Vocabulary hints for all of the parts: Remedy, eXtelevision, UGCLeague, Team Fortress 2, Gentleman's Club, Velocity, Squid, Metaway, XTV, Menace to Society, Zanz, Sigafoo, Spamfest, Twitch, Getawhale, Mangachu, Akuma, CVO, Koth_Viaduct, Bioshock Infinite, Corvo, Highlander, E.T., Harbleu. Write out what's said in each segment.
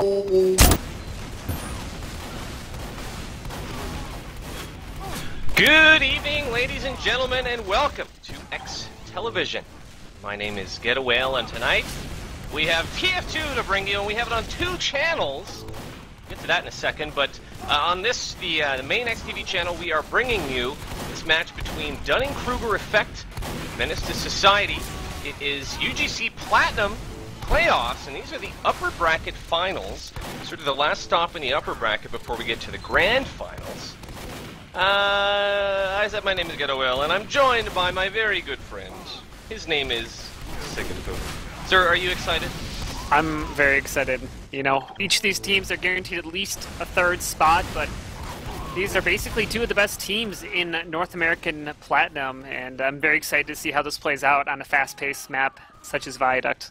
Good evening, ladies and gentlemen, and welcome to eXtelevision. My name is Getawhale, and tonight we have TF2 to bring you, and we have it on two channels. We'll get to that in a second, but on this, the main XTV channel, we are bringing you this match between Dunning-Kruger Effect, Menace to Society. It is UGC Platinum playoffs, and these are the upper bracket finals, sort of the last stop in the upper bracket before we get to the grand finals. I said my name is Getawhale, and I'm joined by my very good friend. His name is Sigafoo. Sir, are you excited? I'm very excited. You know, each of these teams are guaranteed at least a third spot, but these are basically two of the best teams in North American Platinum, and I'm very excited to see how this plays out on a fast-paced map such as Viaduct.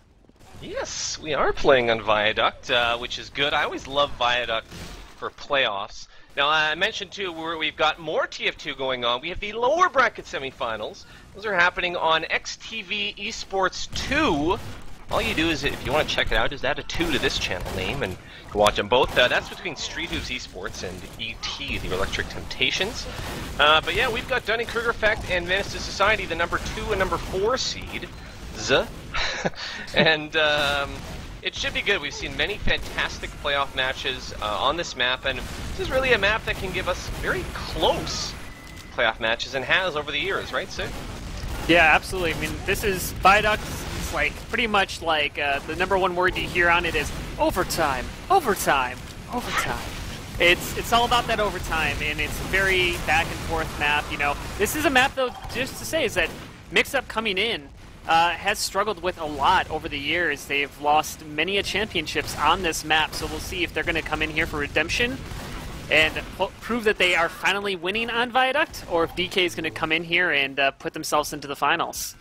Yes, we are playing on Viaduct, which is good. I always love Viaduct for playoffs. Now, I mentioned, too, we've got more TF2 going on. We have the lower bracket semifinals. Those are happening on XTV Esports 2. All you do is, if you want to check it out, is add a 2 to this channel name and you can watch them both. That's between Street Hoops Esports and E.T., the Electric Temptations. But, yeah, we've got Dunning-Kruger Effect and Menace to Society, the number 2 and number 4 seed. And it should be good. We've seen many fantastic playoff matches on this map, and this is really a map that can give us very close playoff matches and has over the years, right, Sid? Yeah, absolutely. I mean, this is Viaduct's, like, pretty much like the number one word you hear on it is overtime, overtime, overtime. It's all about that overtime, and it's a very back and forth map. You know, this is a map, though, just to say, is that mix-up coming in has struggled with a lot over the years. They've lost many a championships on this map, so we'll see if they're going to come in here for redemption and prove that they are finally winning on Viaduct, or if DK is going to come in here and put themselves into the finals.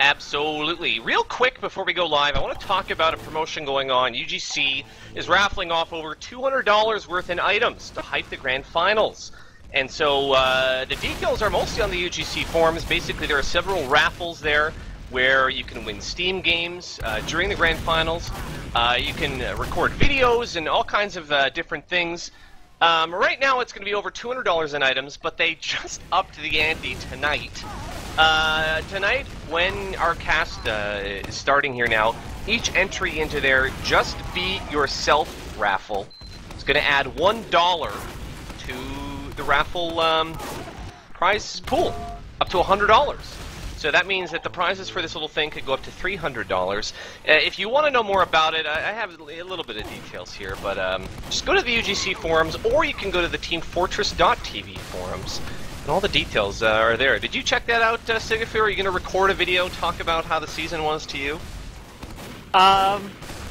Absolutely. Real quick before we go live, I want to talk about a promotion going on. UGC is raffling off over $200 worth in items to hype the grand finals. And so the details are mostly on the UGC forums. Basically, there are several raffles there where you can win Steam games during the grand finals. You can record videos and all kinds of different things. Right now, it's going to be over $200 in items, but they just upped the ante tonight. Tonight, when our cast is starting here now, each entry into their Just Be Yourself raffle is going to add $1 to the raffle prize pool, up to $100. So that means that the prizes for this little thing could go up to $300. If you want to know more about it, I have a little bit of details here, but just go to the UGC forums, or you can go to the teamfortress.tv forums. And all the details are there. Did you check that out, Sigafoo? Are you going to record a video, talk about how the season was to you?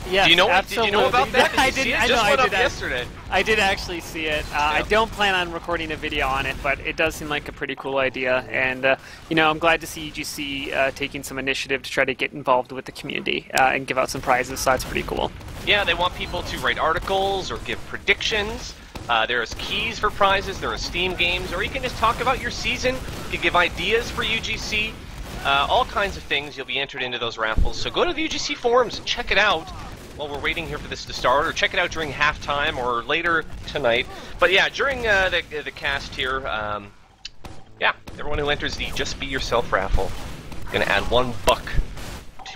Yeah, do you know, absolutely. Did you know about that? Did I did. I just know. Went I did. Up yesterday. I did actually see it. Yeah. I don't plan on recording a video on it, but it does seem like a pretty cool idea. And you know, I'm glad to see UGC taking some initiative to try to get involved with the community and give out some prizes. So that's pretty cool. Yeah, they want people to write articles or give predictions. There's keys for prizes, there are Steam games, or you can just talk about your season. You can give ideas for UGC, all kinds of things. You'll be entered into those raffles. So go to the UGC forums and check it out while we're waiting here for this to start, or check it out during halftime or later tonight. But yeah, during the cast here, yeah, everyone who enters the Just Be Yourself raffle is going to add $1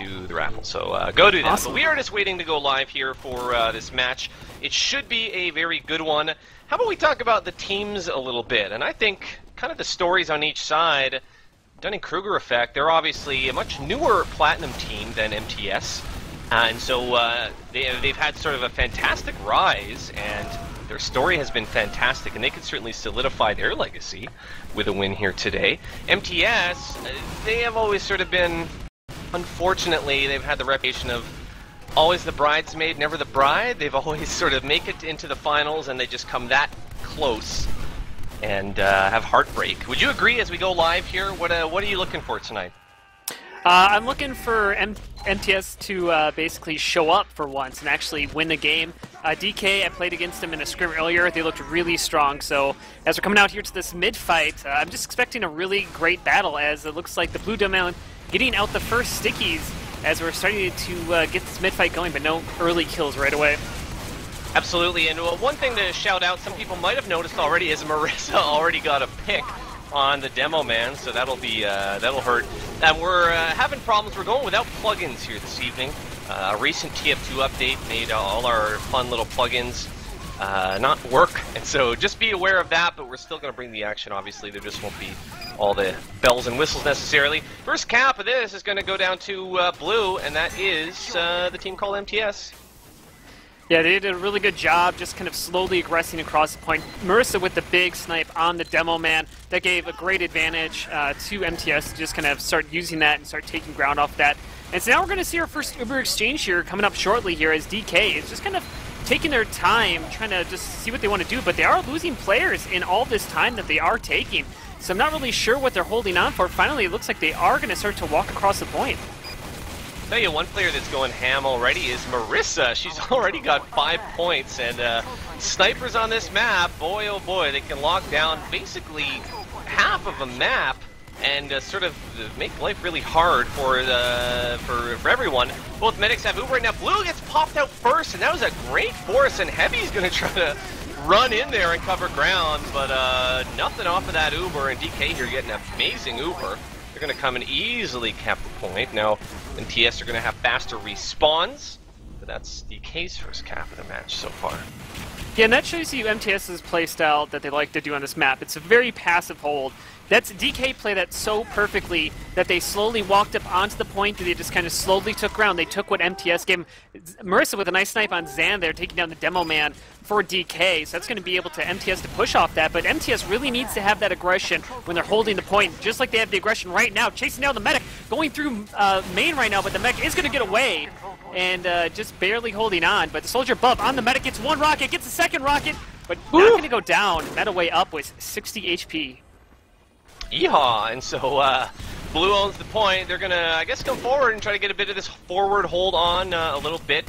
to the raffle. So go do that. Awesome. But we are just waiting to go live here for this match. It should be a very good one. How about we talk about the teams a little bit? And I think kind of the stories on each side. Dunning-Kruger Effect, they're obviously a much newer Platinum team than MTS. And so they've had sort of a fantastic rise, and their story has been fantastic, and they could certainly solidify their legacy with a win here today. MTS, they have always sort of been, unfortunately, they've had the reputation of always the bridesmaid, never the bride. They've always sort of make it into the finals, and they just come that close and have heartbreak. Would you agree as we go live here? What are you looking for tonight? I'm looking for MTS to basically show up for once and actually win the game. DK, I played against him in a scrim earlier. They looked really strong, so as we're coming out here to this mid-fight, I'm just expecting a really great battle, as it looks like the Blue Demon getting out the first stickies as we're starting to get this mid-fight going, but no early kills right away. Absolutely, and one thing to shout out, some people might have noticed already, is Marissa already got a pick on the demo, man, so that'll hurt. And we're having problems, we're going without plugins here this evening. A recent TF2 update made all our fun little plugins not work, and so just be aware of that, but we're still going to bring the action, obviously. There just won't be all the bells and whistles necessarily. First cap of this is going to go down to Blue, and that is the team called MTS. Yeah, they did a really good job just kind of slowly aggressing across the point. Marissa with the big snipe on the demo man. That gave a great advantage to MTS to just kind of start using that and start taking ground off that. And so now we're going to see our first Uber exchange here coming up shortly here as DK is just kind of taking their time, trying to just see what they want to do. But they are losing players in all this time that they are taking. So I'm not really sure what they're holding on for. Finally, it looks like they are going to start to walk across the point. I'll tell you, one player that's going ham already is Marissa. She's already got 5 points, and snipers on this map, boy oh boy, they can lock down basically half of a map and sort of make life really hard for everyone. Both medics have Uber right now. Blue gets popped out first, and that was a great force, and Heavy's going to try to run in there and cover ground, but nothing off of that Uber, and DK here getting an amazing Uber. They're going to come and easily cap the point. Now, MTS are going to have faster respawns, but that's DK's first cap of the match so far. Yeah, and that shows you MTS's playstyle that they like to do on this map. It's a very passive hold. That's DK play that so perfectly that they slowly walked up onto the point and they just kind of slowly took ground. They took what MTS gave them. Marissa with a nice snipe on Xan there, taking down the demo man for DK. So that's going to be able to MTS to push off that. But MTS really needs to have that aggression when they're holding the point, just like they have the aggression right now. Chasing down the medic, going through main right now, but the medic is going to get away and just barely holding on. But the soldier bump on the medic gets one rocket, gets a second rocket, but not going to go down. Metaway up with 60 HP. Yeehaw! And so Blue owns the point. They're gonna, I guess, come forward and try to get a bit of this forward hold on a little bit.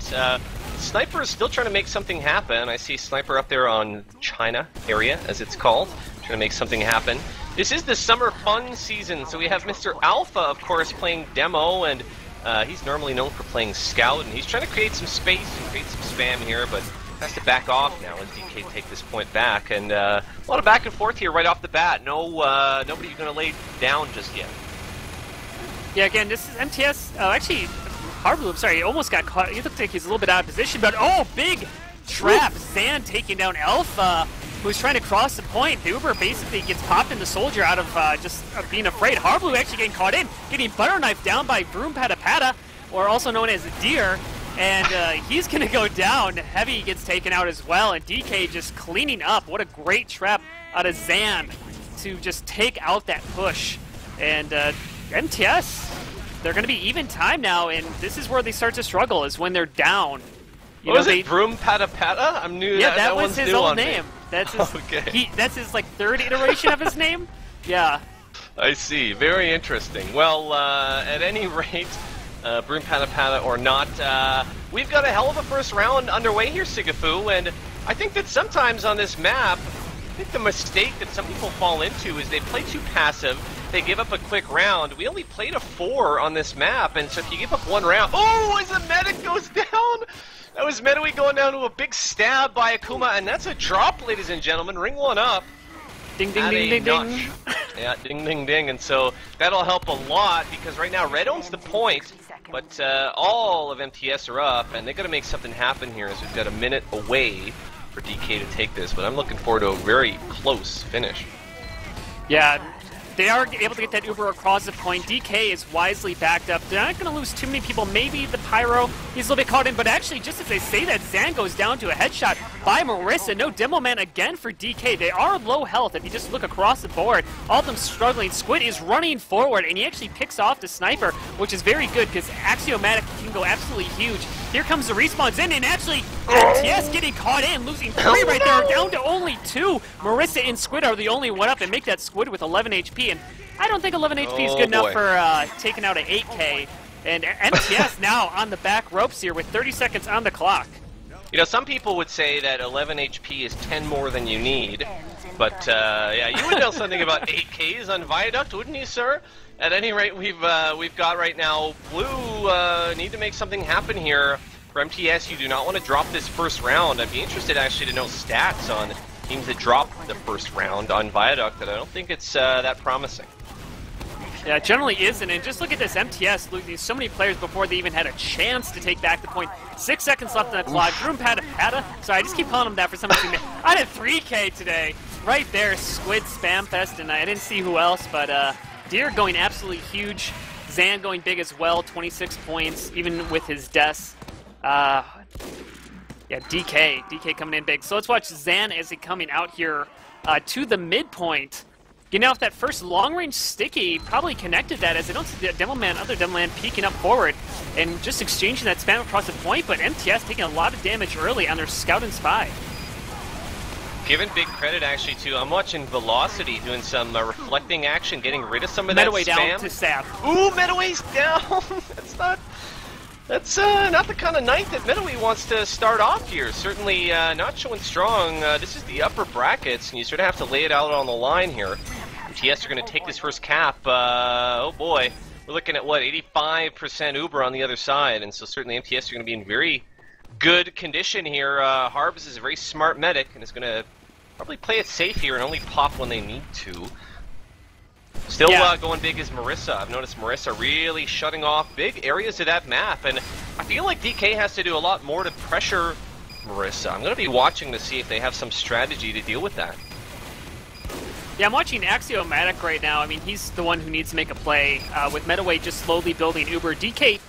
Sniper is still trying to make something happen. I see Sniper up there on China area, as it's called, trying to make something happen. This is the summer fun season, so we have Mr. Alpha, of course, playing demo, and he's normally known for playing scout, and he's trying to create some space and create some spam here, but has to back off now as DK take this point back, and a lot of back and forth here right off the bat. No, nobody's going to lay down just yet. Yeah, again, this is MTS. Oh, actually, Harbleu, sorry, he almost got caught. He looked like he's a little bit out of position, but oh, big trap. Xan taking down Alpha, who's trying to cross the point. The Uber basically gets popped in the soldier out of just being afraid. Harbleu actually getting caught in, getting butter knife down by Broom Pata Pata, or also known as Deer. And he's going to go down. Heavy gets taken out as well, and DK just cleaning up. What a great trap out of Xan to just take out that push. And MTS, they're going to be even time now, and this is where they start to struggle, is when they're down. Was it Broom Pata Pata? I'm new. Yeah, that was his old name. That's his, okay. That's his like third iteration of his name? Yeah. I see. Very interesting. Well, at any rate, Broom Pata Pata or not, we've got a hell of a first round underway here, Sigafoo, and I think that sometimes on this map, I think the mistake that some people fall into is they play too passive, they give up a quick round. We only played a 4 on this map, and so if you give up one round, oh, as the medic goes down, that was Metaway going down to a big stab by Akuma, and that's a drop, ladies and gentlemen, ring one up. Ding, ding, ding, ding, ding. Yeah, ding, ding, ding, and so that'll help a lot, because right now Red owns the point, but all of MTS are up, and they've got to make something happen here, as we've got a minute away for DK to take this, but I'm looking forward to a very close finish. Yeah, they are able to get that Uber across the point. DK is wisely backed up. They're not going to lose too many people. Maybe the Pyro, he's a little bit caught in, but actually, just as they say that, Xan goes down to a headshot by Marissa. No demo man again for DK. They are low health if you just look across the board. All of them struggling. Squid is running forward, and he actually picks off the sniper, which is very good because Axiomatic can go absolutely huge. Here comes the respawns in, and actually, MTS getting caught in, losing 3 right there, down to only 2. Marissa and Squid are the only one up, and make that Squid with 11 HP. And I don't think 11 HP is good enough for taking out an 8K. And MTS now on the back ropes here with 30 seconds on the clock. You know, some people would say that 11 HP is 10 more than you need. But, yeah, you would know something about 8Ks on Viaduct, wouldn't you, sir? At any rate, we've got right now, Blue need to make something happen here. For MTS, you do not want to drop this first round. I'd be interested actually to know stats on teams that dropped the first round on Viaduct, and I don't think it's that promising. Yeah, it generally isn't, and just look at this, MTS losing so many players before they even had a chance to take back the point. 6 seconds left on the clock. Broom Pata Pata, sorry, I just keep calling him that for some reason. I did 3K today, right there, Squid, Spamfest, and I didn't see who else, but Deer going absolutely huge, Xan going big as well, 26 points, even with his deaths. Yeah, DK coming in big. So let's watch Xan as he's coming out here to the midpoint. Getting off that first long-range sticky, probably connected that as they don't see the Devilman, other Devilman peeking up forward and just exchanging that spam across the point, but MTS taking a lot of damage early on their scout and spy. Given big credit actually to, I'm watching Velocity doing some reflecting action, getting rid of some of Metaway that spam. Down to Sap. Ooh, Metaway's down! That's not the kind of night that Metaway wants to start off here. Certainly not showing strong. This is the upper brackets, and you sort of have to lay it out on the line here. MTS are going to take this first cap. Oh boy, we're looking at what, 85% Uber on the other side, and so certainly MTS are going to be in very good condition here. Harbs is a very smart medic and is going to probably play it safe here and only pop when they need to. Still going big is Marissa. I've noticed Marissa really shutting off big areas of that map, and I feel like DK has to do a lot more to pressure Marissa. I'm going to be watching to see if they have some strategy to deal with that. Yeah, I'm watching Axiomatic right now. I mean, he's the one who needs to make a play. With Metaway just slowly building Uber, DK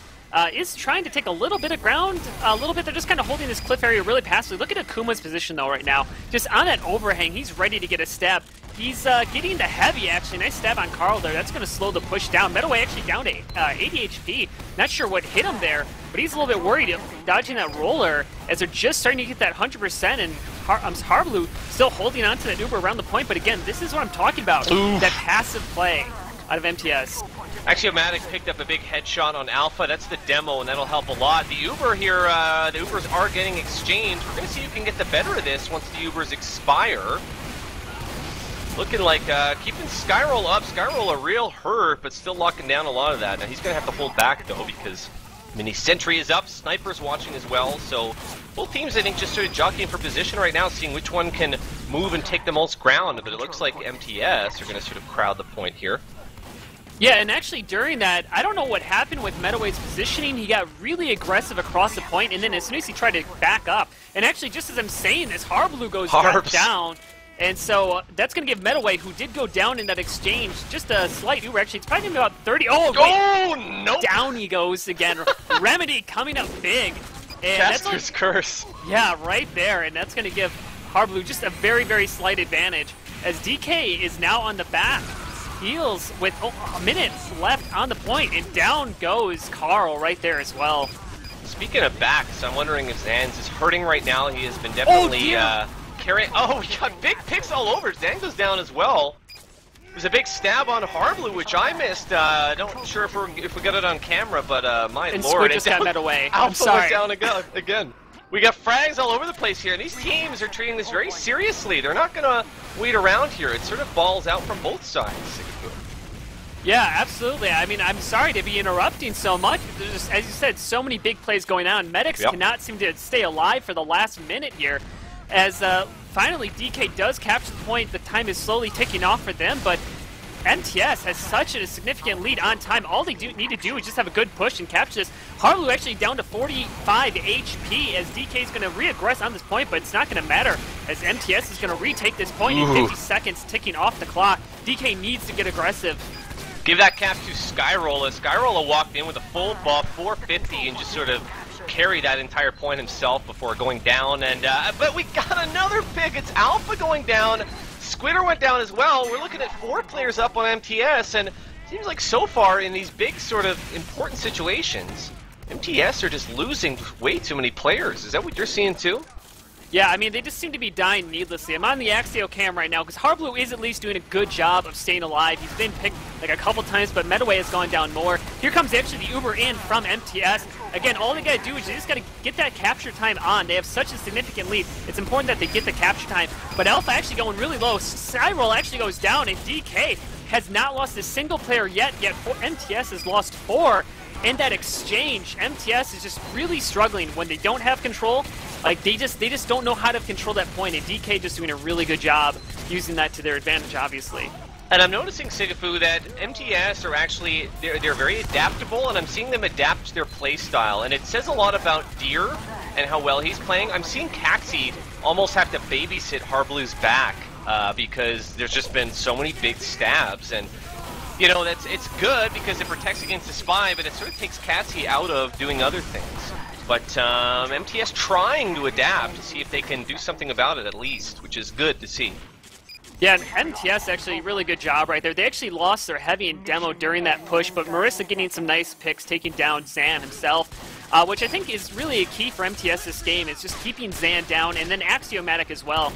is trying to take a little bit of ground, a little bit. They're just kind of holding this cliff area really passively. Look at Akuma's position, though, right now. Just on that overhang, he's ready to get a stab. He's getting the heavy, actually. Nice stab on Carl there. That's going to slow the push down. Metaway actually down to 80 HP. Not sure what hit him there, but he's a little bit worried dodging that roller as they're just starting to get that 100%, and Harbleu still holding on to that Uber around the point. But again, this is what I'm talking about. Oof. That passive play out of MTS. Axiomatic picked up a big headshot on Alpha. That's the demo, and that'll help a lot. The Uber here, the Ubers are getting exchanged. We're going to see who can get the better of this once the Ubers expire. Looking like keeping SkyRoll up. SkyRoll a real hurt, but still locking down a lot of that. Now he's going to have to hold back though, because Mini Sentry is up, Sniper's watching as well. So both teams, I think, just sort of jockeying for position right now, seeing which one can move and take the most ground. But it looks like MTS are going to sort of crowd the point here. Yeah, and actually during that, I don't know what happened with Metaway's positioning. He got really aggressive across the point, and then as soon as he tried to back up, and actually just as I'm saying this, Harbleu goes down. And so that's going to give Metaway, who did go down in that exchange, just a slight Uber. Actually, it's probably going to be about 30. Oh, oh no! Down he goes again. Remedy coming up big. And Caster's Curse. Yeah, right there. And that's going to give Harbleu just a very, very slight advantage. As DK is now on the back. Heals with minutes left on the point. And down goes Carl right there as well. Speaking of backs, I'm wondering if Zanz is hurting right now. He has been definitely... Oh, we got big picks all over. Xan goes down as well. There's a big stab on Harbleu, which I missed. Don't sure if we got it on camera, but my and lord. Squid just got Metaway. I'm sorry. Alpha down again. We got frags all over the place here, and these teams are treating this very seriously. They're not going to wait around here. It sort of balls out from both sides. Yeah, absolutely. I mean, I'm sorry to be interrupting so much. There's just, as you said, so many big plays going on. Medics cannot seem to stay alive for the last minute here. As finally DK does capture the point, the time is slowly ticking off for them, but MTS has such a significant lead on time. All they need to do is just have a good push and capture this. Harbleu actually down to 45 HP as DK is going to reaggress on this point, but it's not going to matter as MTS is going to retake this point in 50 seconds ticking off the clock. DK needs to get aggressive. Give that cap to SkyRoller. SkyRoller walked in with a full buff, 450, and just sort of carry that entire point himself before going down, and but we got another pick. It's Alpha going down. Squidder went down as well. We're looking at 4 players up on MTS, and it seems like so far in these big sort of important situations, MTS are just losing way too many players. Is that what you're seeing too? Yeah, I mean, they just seem to be dying needlessly. I'm on the Axio cam right now because Harbleu is at least doing a good job of staying alive. He's been picked like a couple times, but Metaway has gone down more. Here comes actually the Uber in from MTS. Again, all they got to do is they just got to get that capture time on. They have such a significant lead. It's important that they get the capture time. But Alpha actually going really low. SkyRoll actually goes down, and DK has not lost a single player yet. Yet MTS has lost 4. in that exchange, MTS is just really struggling when they don't have control. Like they just don't know how to control that point, and DK just doing a really good job using that to their advantage, obviously. And I'm noticing, Sigafoo, that MTS are actually, they're very adaptable, and I'm seeing them adapt to their play style. And it says a lot about Deer and how well he's playing. I'm seeing Katsy almost have to babysit Harbleu's back because there's just been so many big stabs. And, you know, it's good because it protects against the spy, but it sort of takes Katsy out of doing other things. But MTS trying to adapt to see if they can do something about it at least, which is good to see. Yeah, and MTS actually really good job right there. They actually lost their heavy in demo during that push, but Marissa getting some nice picks, taking down Xan himself, which I think is really a key for MTS this game, is just keeping Xan down, and then Axiomatic as well.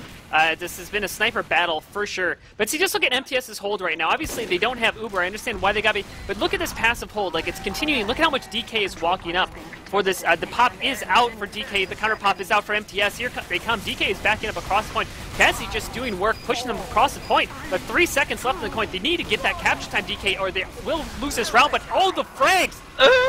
This has been a sniper battle for sure. But see, just look at MTS's hold right now. Obviously, they don't have Uber. I understand why they got me, but look at this passive hold. Like, it's continuing. Look at how much DK is walking up for this. The pop is out for DK. The counter pop is out for MTS. Here they come. DK is backing up across the point. Katsy just doing work, pushing them across the point. But 3 seconds left in the point. They need to get that capture time, DK, or they will lose this round. But all the frags!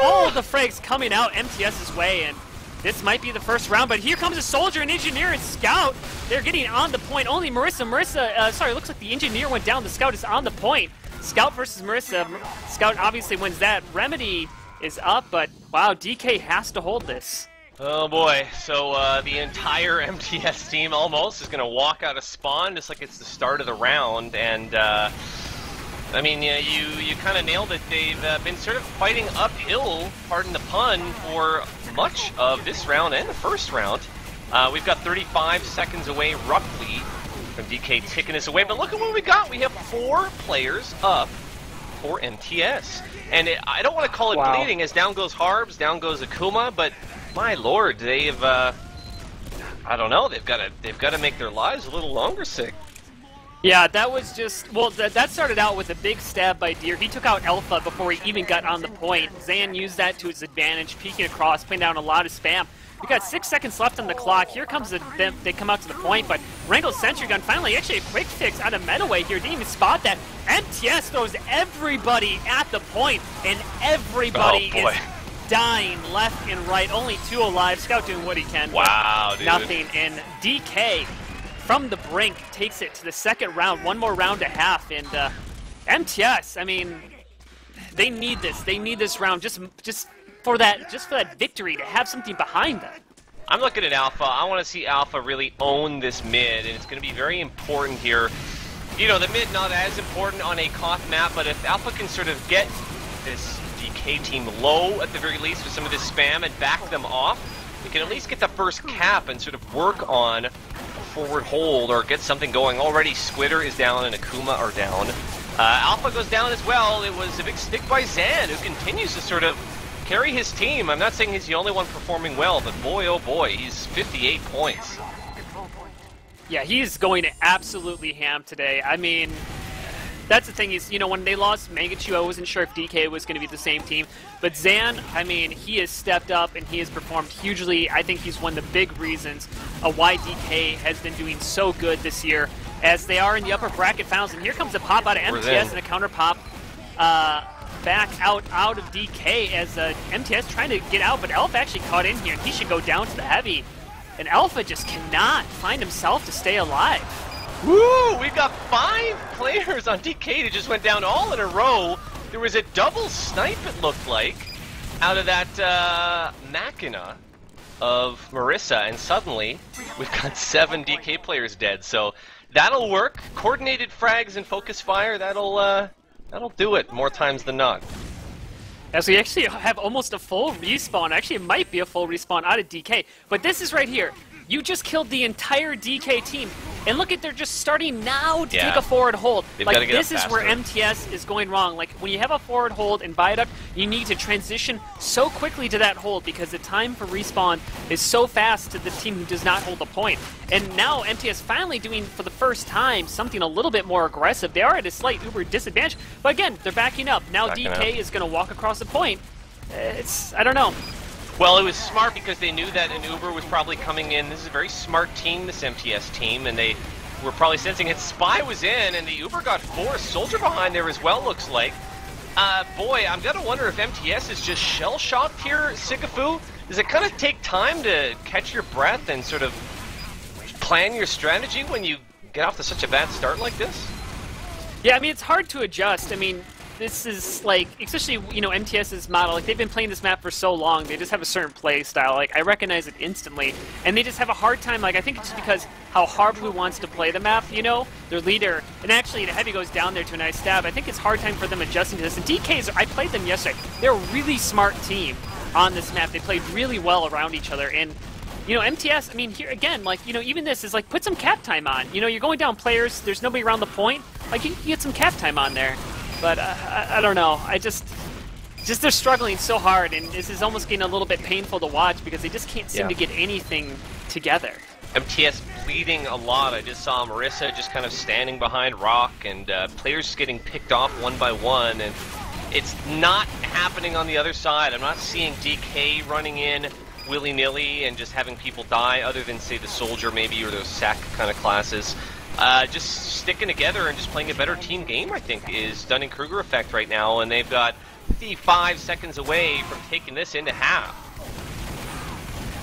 All the frags coming out MTS's way, and this might be the first round, but here comes a soldier, an engineer, and scout. They're getting on the point. Only Marissa, sorry, looks like the engineer went down. The scout is on the point. Scout versus Marissa. Scout obviously wins that. Remedy is up, but wow, DK has to hold this. Oh boy, so the entire MTS team almost is going to walk out of spawn just like it's the start of the round, and I mean, yeah, you kind of nailed it. They've been sort of fighting uphill, pardon the pun, for much of this round and the first round. We've got 35 seconds away, roughly, from DK ticking us away. But look at what we got. We have 4 players up for MTS. And I don't want to call it bleeding, as down goes Harbs, down goes Akuma. But my lord, they've, I don't know, they've got to make their lives a little longer, Sig. Yeah, that was just... Well, that started out with a big stab by Deer. He took out Alpha before he even got on the point. Xan used that to his advantage, peeking across, putting down a lot of spam. We got 6 seconds left on the clock. Here comes they come out to the point, but Wrangle's sentry gun finally actually a quick fix out of Metaway here. Didn't even spot that. MTS throws everybody at the point, and everybody is dying left and right. Only 2 alive. Scout doing what he can. Wow, dude. Nothing. And DK... from the brink, takes it to the second round, one more round and a half, and MTS, I mean, they need this. They need this round just for that victory, to have something behind them. I'm looking at Alpha. I want to see Alpha really own this mid, and it's going to be very important here. You know, the mid not as important on a Koth map, but if Alpha can sort of get this DK team low at the very least with some of this spam and back them off, they can at least get the first cap and sort of work on forward hold or get something going. Already Squidder is down and Akuma are down. Alpha goes down as well. It was a big stick by Xan, who continues to sort of carry his team. I'm not saying he's the only one performing well, but boy oh boy, he's 58 points. Yeah, he's going absolutely ham today. I mean, that's the thing is, you know, when they lost Mangachu, I wasn't sure if DK was going to be the same team. But Xan, I mean, he has stepped up and he has performed hugely. I think he's one of the big reasons why DK has been doing so good this year, as they are in the upper bracket finals. And here comes a pop out of MTS and a counter pop back out of DK as MTS trying to get out. But Alpha actually caught in here, and he should go down to the heavy. And Alpha just cannot find himself to stay alive. Woo! We've got 5 players on DK that just went down all in a row. There was a double snipe, it looked like, out of that machina of Marissa, and suddenly we've got 7 DK players dead. So that'll work. Coordinated frags and focus fire, that'll do it more times than not. As we actually have almost a full respawn. Actually, it might be a full respawn out of DK. But this is right here. You just killed the entire DK team. And look at, they're just starting now to take a forward hold. Like, this is where MTS is going wrong. Like, when you have a forward hold in Viaduct, you need to transition so quickly to that hold because the time for respawn is so fast to the team who does not hold the point. And now MTS finally doing, for the first time, something a little bit more aggressive. They are at a slight Uber disadvantage, but again, they're backing up. Now DK is going to walk across the point. It's, I don't know. Well, it was smart because they knew that an Uber was probably coming in. This is a very smart team, this MTS team, and they were probably sensing it. Spy was in, and the Uber got 4. Soldier behind there as well, looks like. Boy, I'm gonna wonder if MTS is just shell-shocked here, Sigafoo. Does it kind of take time to catch your breath and sort of plan your strategy when you get off to such a bad start like this? Yeah, I mean, it's hard to adjust. I mean, this is like, especially, you know, MTS's model, like, they've been playing this map for so long, they just have a certain play style. Like, I recognize it instantly, and they just have a hard time. Like, I think it's just because how Harbleu wants to play the map, you know, their leader, and actually the Heavy goes down there to a nice stab. I think it's hard time for them adjusting to this, and DKs, I played them yesterday, they're a really smart team on this map. They played really well around each other, and, you know, MTS, I mean, here again, like, you know, even this is like, put some cap time on. You know, you're going down players, there's nobody around the point, like, you get some cap time on there. But I don't know, I just they're struggling so hard, and this is almost getting a little bit painful to watch because they just can't seem to get anything together. MTS bleeding a lot. I just saw Marissa just kind of standing behind Rock, and players just getting picked off one by one, and it's not happening on the other side. I'm not seeing DK running in willy-nilly and just having people die other than, say, the Soldier maybe, or those sack kind of classes. Just sticking together and just playing a better team game, I think, is Dunning-Kruger effect right now, and they've got 55 seconds away from taking this into half.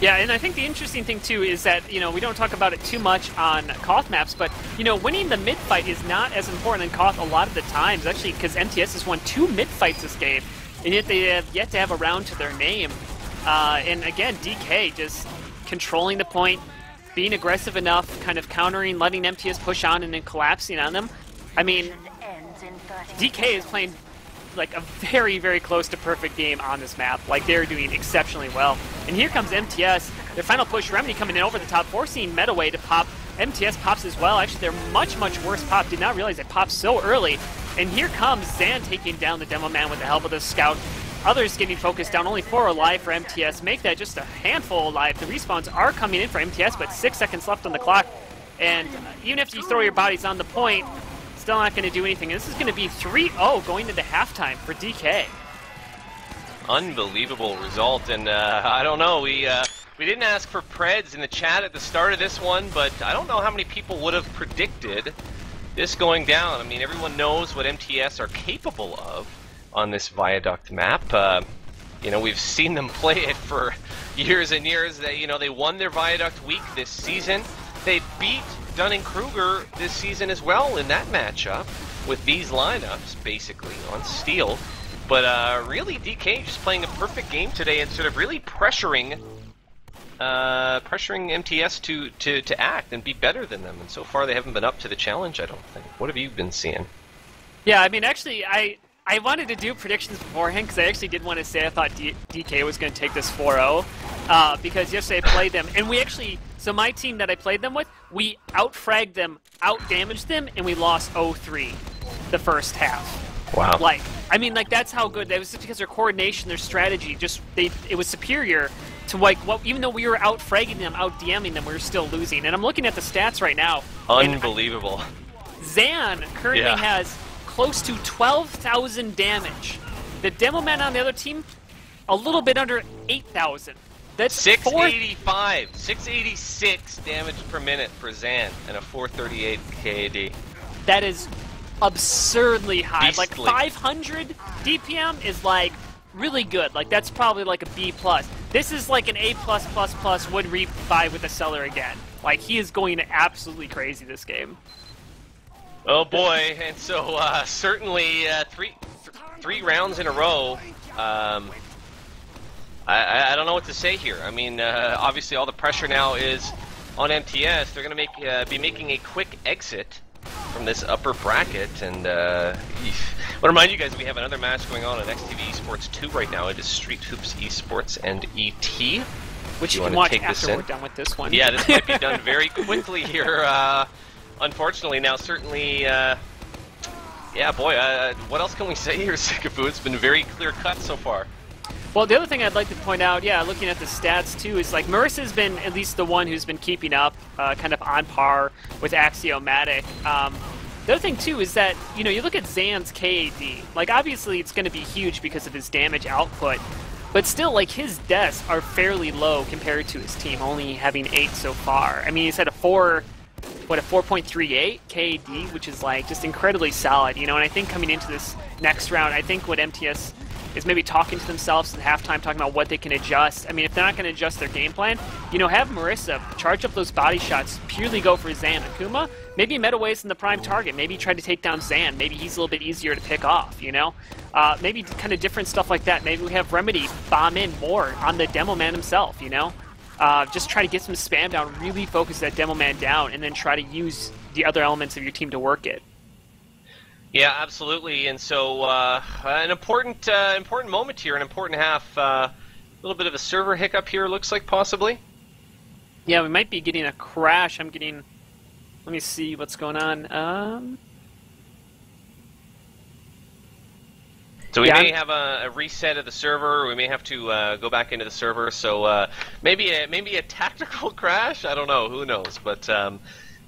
Yeah, and I think the interesting thing, too, is that, you know, we don't talk about it too much on Koth maps, but, you know, winning the mid-fight is not as important in Koth a lot of the times, actually, because MTS has won 2 mid-fights this game, and yet they have yet to have a round to their name. And again, DK just controlling the point, being aggressive enough, kind of countering, letting MTS push on, and then collapsing on them. I mean, DK is playing like a very, very close to perfect game on this map. Like, they're doing exceptionally well. And here comes MTS, their final push, Remedy coming in over the top, forcing Metaway to pop. MTS pops as well. Actually, they're much, much worse pop. Did not realize they popped so early. And here comes Xan taking down the Demo Man with the help of the Scout. Others getting focused down, only 4 alive for MTS. Make that just a handful alive. The respawns are coming in for MTS, but 6 seconds left on the clock. And even if you throw your bodies on the point, still not going to do anything. And this is going to be 3-0 going into halftime for DK. Unbelievable result, and I don't know, we didn't ask for Preds in the chat at the start of this one, but I don't know how many people would have predicted this going down. I mean, everyone knows what MTS are capable of on this Viaduct map. You know, we've seen them play it for years and years. They, you know, they won their Viaduct week this season. They beat Dunning-Kruger this season as well in that matchup with these lineups, basically, on Steel. But really, DK just playing a perfect game today and sort of really pressuring MTS to act and be better than them. And so far, they haven't been up to the challenge, I don't think. What have you been seeing? Yeah, I mean, actually, I wanted to do predictions beforehand because I actually did want to say I thought DK was going to take this 4-0 because yesterday I played them, and we actually, so my team that I played them with, we out-fragged them, out-damaged them, and we lost 0-3 the first half. Wow. Like, I mean, like, that's how good, that was just because their coordination, their strategy, just, it was superior to, like, what, even though we were out-fragging them, out-DMing them, we were still losing. And I'm looking at the stats right now. Unbelievable. Xan currently has close to 12,000 damage. The Demo Man on the other team, a little bit under 8,000. That's 685, 686 damage per minute for Xan and a 438 KAD. That is absurdly high. Beastly. Like 500 DPM is like really good. Like that's probably like a B+. This is like an A+++ would revive with a seller again. Like he is going absolutely crazy this game. Oh boy, and so certainly three rounds in a row, I don't know what to say here. I mean, obviously all the pressure now is on MTS. They're going to make be making a quick exit from this upper bracket, and I want to remind you guys we have another match going on XTV Esports 2 right now. It is Street Hoops Esports and E.T., which you can watch after we're done with this one. Yeah, this might be done very quickly here. Unfortunately, now certainly, yeah, boy, what else can we say here, Sigafoo? It's been very clear-cut so far. Well, the other thing I'd like to point out, yeah, looking at the stats, too, is, like, Marissa's been at least the one who's been keeping up, kind of on par with Axiomatic. The other thing, too, is that, you know, you look at Zan's KAD. Like, obviously, it's going to be huge because of his damage output, but still, like, his deaths are fairly low compared to his team, only having 8 so far. I mean, he's had a 4... what, a 4.38 KD, which is like just incredibly solid, you know. And I think coming into this next round, I think what MTS is maybe talking to themselves at halftime, talking about what they can adjust. I mean, if they're not going to adjust their game plan, you know, have Marissa charge up those body shots, purely go for Xan. Akuma, maybe Metaway isn't the prime target. Maybe try to take down Xan. Maybe he's a little bit easier to pick off, you know? Maybe kind of different stuff like that. Maybe we have Remedy bomb in more on the Demo Man himself, you know? Just try to get some spam down, really focus that Demo Man down, and then try to use the other elements of your team to work it. Yeah, absolutely, and so an important moment here, an important half. A little bit of a server hiccup here, looks like, possibly. Yeah, we might be getting a crash. I'm getting... Let me see what's going on. So we may have a reset of the server. We may have to go back into the server. So maybe a tactical crash. I don't know. Who knows? But...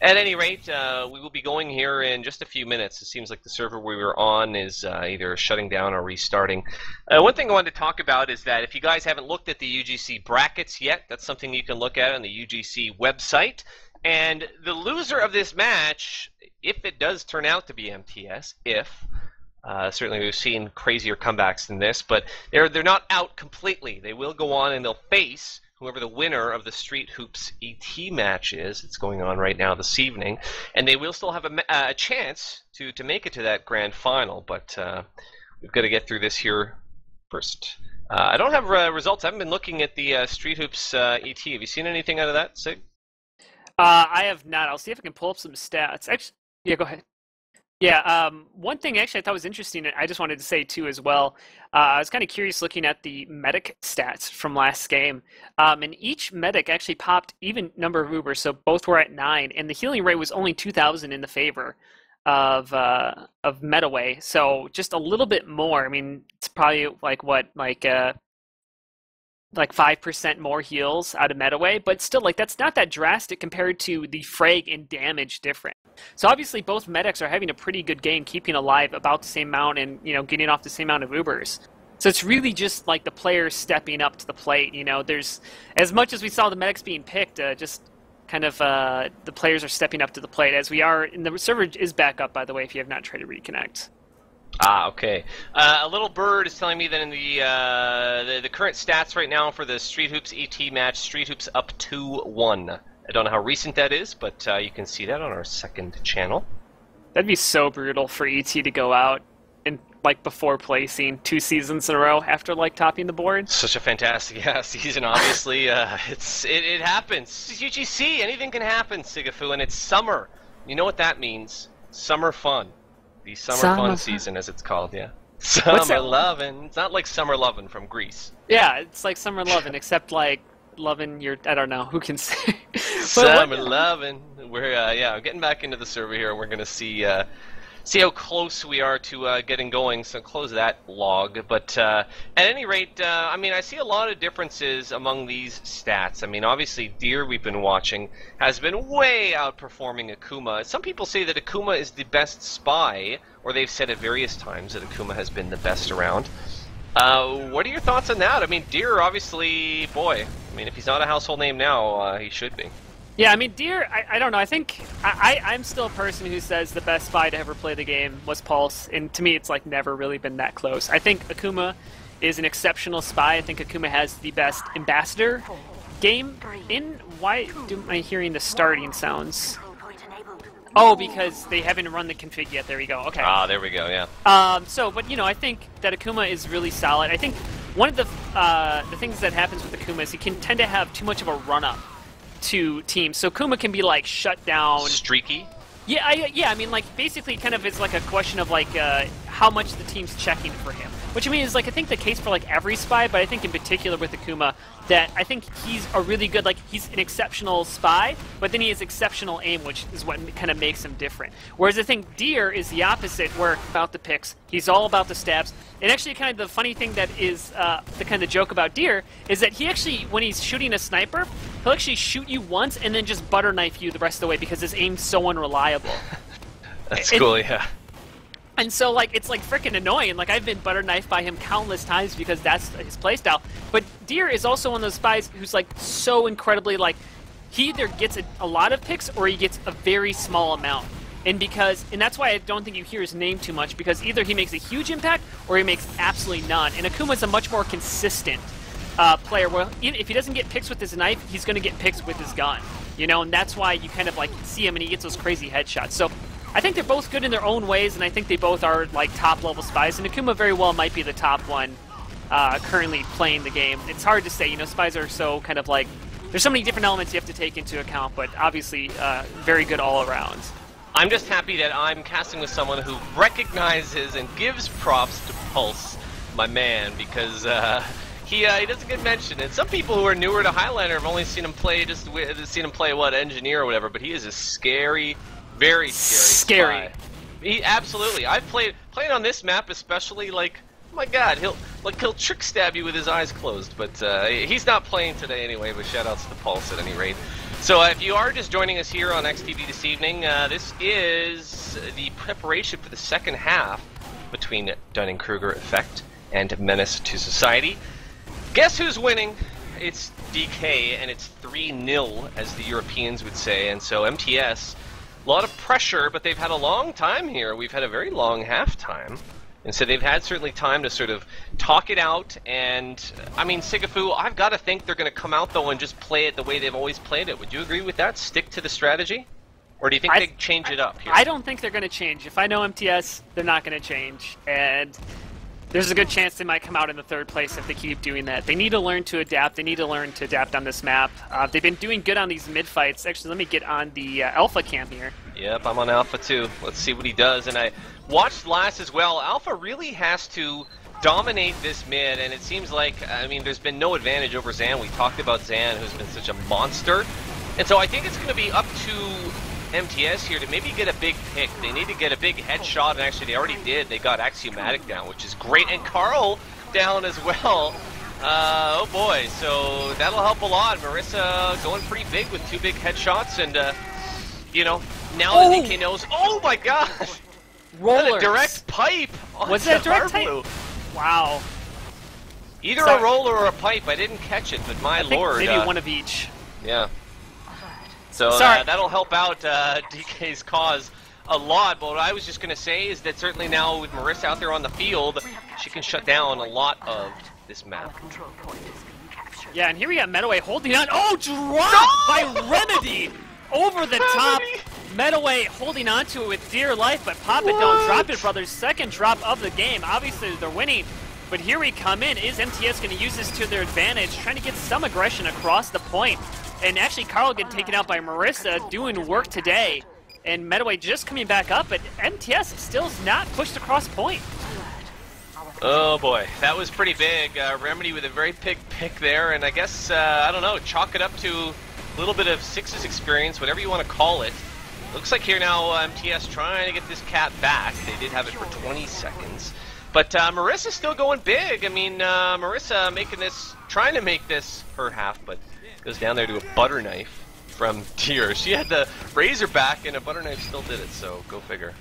At any rate, we will be going here in just a few minutes. It seems like the server we were on is either shutting down or restarting. One thing I wanted to talk about is that if you guys haven't looked at the UGC brackets yet, that's something you can look at on the UGC website. And the loser of this match, if it does turn out to be MTS, if... certainly we've seen crazier comebacks than this, but they're not out completely. They will go on and they'll face... whoever the winner of the Street Hoops E.T. match is, it's going on right now this evening, and they will still have a chance to make it to that grand final, but we've got to get through this here first. I don't have results. I haven't been looking at the Street Hoops E.T. Have you seen anything out of that, Sig? I have not. I'll see if I can pull up some stats. Actually, yeah, go ahead. Yeah, one thing actually I thought was interesting, and I just wanted to say too as well, I was kind of curious looking at the medic stats from last game, and each medic actually popped even number of Ubers, so both were at 9, and the healing rate was only 2,000 in the favor of Metaway, so just a little bit more. I mean, it's probably like what, like 5% more heals out of Metaway, but still, like, that's not that drastic compared to the frag and damage difference. So obviously both medics are having a pretty good game, keeping alive about the same amount and, you know, getting off the same amount of Ubers. So it's really just like the players stepping up to the plate, you know. There's, as much as we saw the medics being picked, just kind of the players are stepping up to the plate as we are, and the server is back up, by the way, if you have not tried to reconnect. Ah, okay. A little bird is telling me that in the current stats right now for the Street Hoops ET match, Street Hoops up 2-1. I don't know how recent that is, but you can see that on our second channel. That'd be so brutal for ET to go out and, like, before placing 2 seasons in a row after, like, topping the board. Such a fantastic season, obviously. It happens. It's UGC. Anything can happen, Sigafoo, and it's summer. You know what that means. Summer fun. The summer fun season, as it's called, yeah. Summer lovin'. It's not like summer lovin' from Greece. Yeah, it's like summer lovin', except like lovin' your... I don't know, who can say? Summer lovin'. We're, yeah, getting back into the server here, and we're going to see see how close we are to getting going, so close that log. But at any rate, I mean, I see a lot of differences among these stats. I mean, obviously, Deer, we've been watching, has been way outperforming Akuma. Some people say that Akuma is the best spy, or they've said at various times that Akuma has been the best around. What are your thoughts on that? I mean, Deer, obviously, boy, I mean, if he's not a household name now, he should be. Yeah, I mean, Deer, I don't know. I think I'm still a person who says the best spy to ever play the game was Pulse, and to me it's like never really been that close. I think Akuma is an exceptional spy. I think Akuma has the best ambassador game in... Why am I hearing the starting sounds? Oh, because they haven't run the config yet. There we go. Okay. Ah, there we go, yeah. So, but, you know, I think that Akuma is really solid. I think one of the things that happens with Akuma is he can tend to have too much of a run-up to teams, so Akuma can be like shut down, streaky. Yeah, I mean, like, basically, kind of is like a question of like how much the team's checking for him. Which, I mean, is like, I think the case for like every spy, but I think in particular with Akuma, that I think he's a really good, like, he's an exceptional spy, but then he has exceptional aim, which is what kind of makes him different. Whereas I think Deer is the opposite, where about the picks, he's all about the stabs. And actually, kind of the funny thing that is the kind of joke about Deer is that he actually, when he's shooting a sniper, he'll actually shoot you once and then just butter knife you the rest of the way because his aim's so unreliable. That's cool, yeah. And so, like, it's, like, freaking annoying. Like, I've been butter-knifed by him countless times because that's his playstyle. But Deer is also one of those spies who's, like, so incredibly, like, he either gets a lot of picks or he gets a very small amount. And that's why I don't think you hear his name too much, because either he makes a huge impact or he makes absolutely none. And Akuma's a much more consistent player. Well, if he doesn't get picks with his knife, he's going to get picks with his gun. You know, and that's why you kind of like see him and he gets those crazy headshots. So I think they're both good in their own ways, and I think they both are like top level spies. And Akuma very well might be the top one currently playing the game. It's hard to say, you know, spies are so kind of like, there's so many different elements you have to take into account, but obviously very good all around. I'm just happy that I'm casting with someone who recognizes and gives props to Pulse, my man, because he doesn't get mentioned. And some people who are newer to Highlander have only seen him play what, engineer or whatever. But he is a scary, very scary. Spy. He absolutely. I've played on this map especially. Like, oh my God, he'll trick stab you with his eyes closed. But he's not playing today anyway. But shoutouts to Pulse at any rate. So if you are just joining us here on XTV this evening, this is the preparation for the second half between Dunning-Kruger Effect and Menace to Society. Guess who's winning? It's DK, and it's 3-0, as the Europeans would say. And so MTS, a lot of pressure, but they've had a long time here. We've had a very long halftime. And so they've had certainly time to sort of talk it out, and, I mean, Sigafoo, I've got to think they're going to come out, though, and just play it the way they've always played it. Would you agree with that? Stick to the strategy? Or do you think they change it up here? I don't think they're going to change. If I know MTS, they're not going to change, and there's a good chance they might come out in the third place if they keep doing that. They need to learn to adapt. They need to learn to adapt on this map. They've been doing good on these mid-fights. Actually, let me get on the Alpha camp here. Yep, I'm on Alpha too. Let's see what he does, and I watched last as well. Alpha really has to dominate this mid, and it seems like, I mean, there's been no advantage over Xan. We talked about Xan, who's been such a monster, and so I think it's going to be up to MTS here to maybe get a big pick. They need to get a big headshot, and actually they already did. They got Axiomatic down, which is great, and Carl down as well. Oh boy, so that'll help a lot. Marissa going pretty big with two big headshots, and you know, now that DK knows, oh my gosh! Roller direct pipe! Was that direct pipe? Wow. Either a roller or a pipe, I didn't catch it, but my lord. Maybe one of each. Yeah. So that'll help out DK's cause a lot, but what I was just gonna say is that certainly now with Marissa out there on the field, she can shut down a lot of this map. Yeah, and here we got Metaway holding on. Oh, dropped by Remedy! Over the top, Metaway holding on to it with dear life, but Pop It Don't Drop It Brothers, second drop of the game. Obviously they're winning, but here we come in. Is MTS going to use this to their advantage, trying to get some aggression across the point? And actually Carl getting taken out by Marissa, doing work today. And Metaway just coming back up, but MTS still's not pushed across point. Oh boy, that was pretty big. Remedy with a very big pick there, and I guess, I don't know, chalk it up to little bit of Six's experience, whatever you want to call it. Looks like here now MTS trying to get this cat back. They did have it for 20 seconds. But Marissa's still going big. I mean, Marissa making this, trying to make this her half, but goes down there to a butter knife from Deer. She had the razor back and a butter knife still did it, so go figure.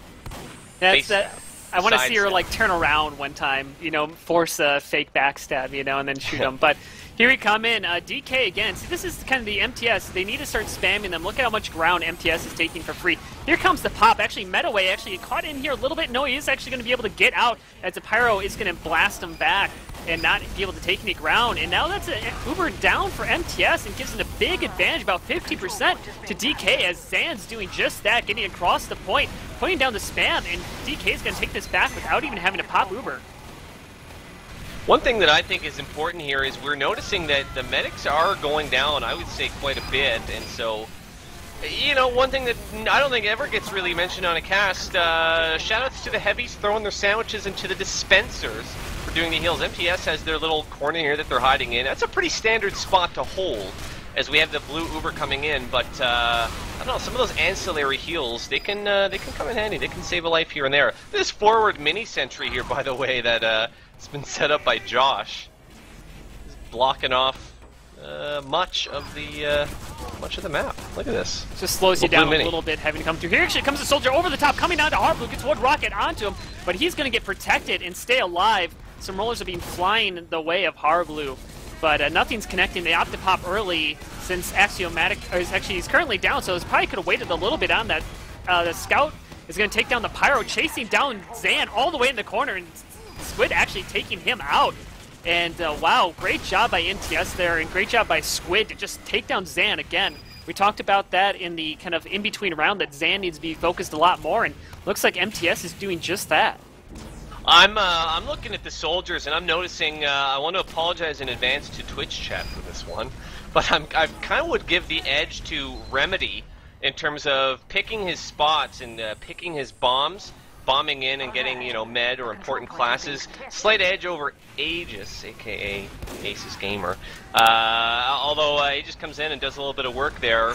That's that. I want to see her like turn around one time, you know, force a fake backstab, you know, and then shoot him. But here we come in, DK again. See, this is kind of the MTS. They need to start spamming them. Look at how much ground MTS is taking for free. Here comes the pop. Actually, Metaway actually caught in here a little bit. No, he is actually going to be able to get out as the Pyro is going to blast him back and not be able to take any ground. And now that's an Uber down for MTS and gives him a big advantage, about 50% to DK, as Zan's doing just that, getting across the point, putting down the spam, and DK is going to take this back without even having to pop Uber. One thing that I think is important here is we're noticing that the medics are going down, I would say, quite a bit, and so, you know, one thing that I don't think ever gets really mentioned on a cast, shoutouts to the heavies throwing their sandwiches into the dispensers for doing the heals. MTS has their little corner here that they're hiding in. That's a pretty standard spot to hold, as we have the blue Uber coming in, but I don't know, some of those ancillary heals, they can come in handy. They can save a life here and there. This forward mini sentry here, by the way, that it's been set up by Josh, he's blocking off much of the map. Look at this. Just slows you down a little bit, having to come through. Here actually comes a soldier over the top, coming down to Harbleu, gets one rocket onto him, but he's going to get protected and stay alive. Some rollers are being flying the way of Harbleu. but nothing's connecting. They opt to pop early since Axiomatic is actually he's currently down, so he's probably could have waited a little bit on that. The scout is going to take down the Pyro, chasing down Xan all the way in the corner, and Squid actually taking him out. And wow, great job by NTS there, and great job by Squid to just take down Xan again. We talked about that in the kind of in-between round that Xan needs to be focused a lot more, and looks like MTS is doing just that. I'm looking at the soldiers, and I'm noticing. I want to apologize in advance to Twitch chat for this one, but I kind of would give the edge to Remedy in terms of picking his spots and picking his bombs, bombing in and getting, you know, med or important classes. Slight edge over Aegis, aka Aces Gamer. Although Aegis comes in and does a little bit of work there.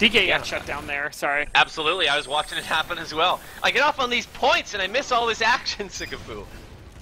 DK got shut down there, sorry. Absolutely, I was watching it happen as well. I get off on these points and I miss all this action, Sigafoo.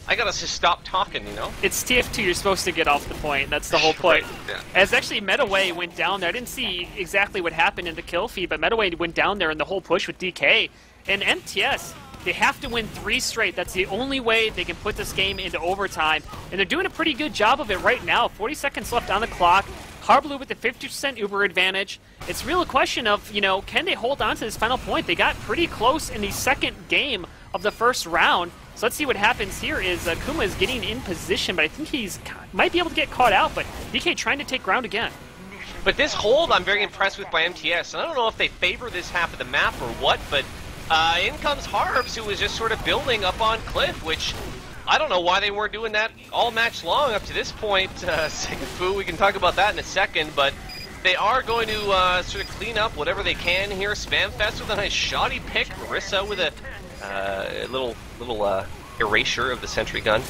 I gotta just stop talking, you know? It's TF2, you're supposed to get off the point, that's the whole point. Right, yeah. As actually Metaway went down there, I didn't see exactly what happened in the kill feed, but Metaway went down there in the whole push with DK. And MTS, they have to win 3 straight, that's the only way they can put this game into overtime. And they're doing a pretty good job of it right now, 40 seconds left on the clock. Harbleu with the 50% Uber advantage. It's real a question of, you know, can they hold on to this final point? They got pretty close in the second game of the first round. So let's see what happens here. Is Akuma is getting in position, but I think he's might be able to get caught out, but DK trying to take ground again. But this hold I'm very impressed with by MTS, and I don't know if they favor this half of the map or what, but in comes Harbs, who was just sort of building up on Cliff, which I don't know why they weren't doing that all match long up to this point. Sigafoo, we can talk about that in a second, but they are going to sort of clean up whatever they can here. Spamfest with a nice shoddy pick. Marissa with a little erasure of the sentry gun.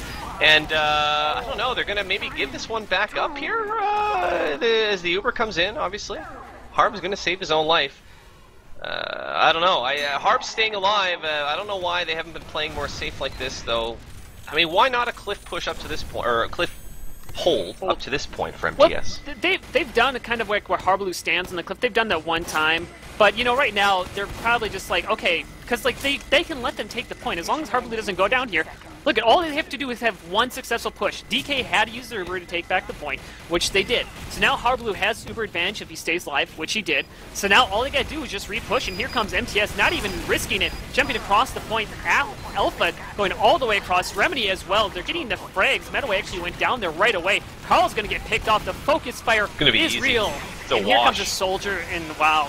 And I don't know, they're going to maybe give this one back up here as the Uber comes in, obviously. Harb's going to save his own life. I don't know. Harb's staying alive. I don't know why they haven't been playing more safe like this, though. I mean, why not a Cliff push up to this point, or a Cliff hold up to this point for MTS? Well, they've done kind of like where Harbleu stands on the Cliff. They've done that one time, but you know, right now they're probably just like, okay, because like they can let them take the point as long as Harbleu doesn't go down here. Look, all they have to do is have one successful push. DK had to use their Uber to take back the point, which they did. So now Harbleu has Uber advantage if he stays alive, which he did. So now all they gotta do is just re-push, and here comes MTS, not even risking it, jumping across the point. Alpha going all the way across. Remedy as well. They're getting the frags. Metaway actually went down there right away. Carl's gonna get picked off. The focus fire is real. And here comes a soldier, and wow.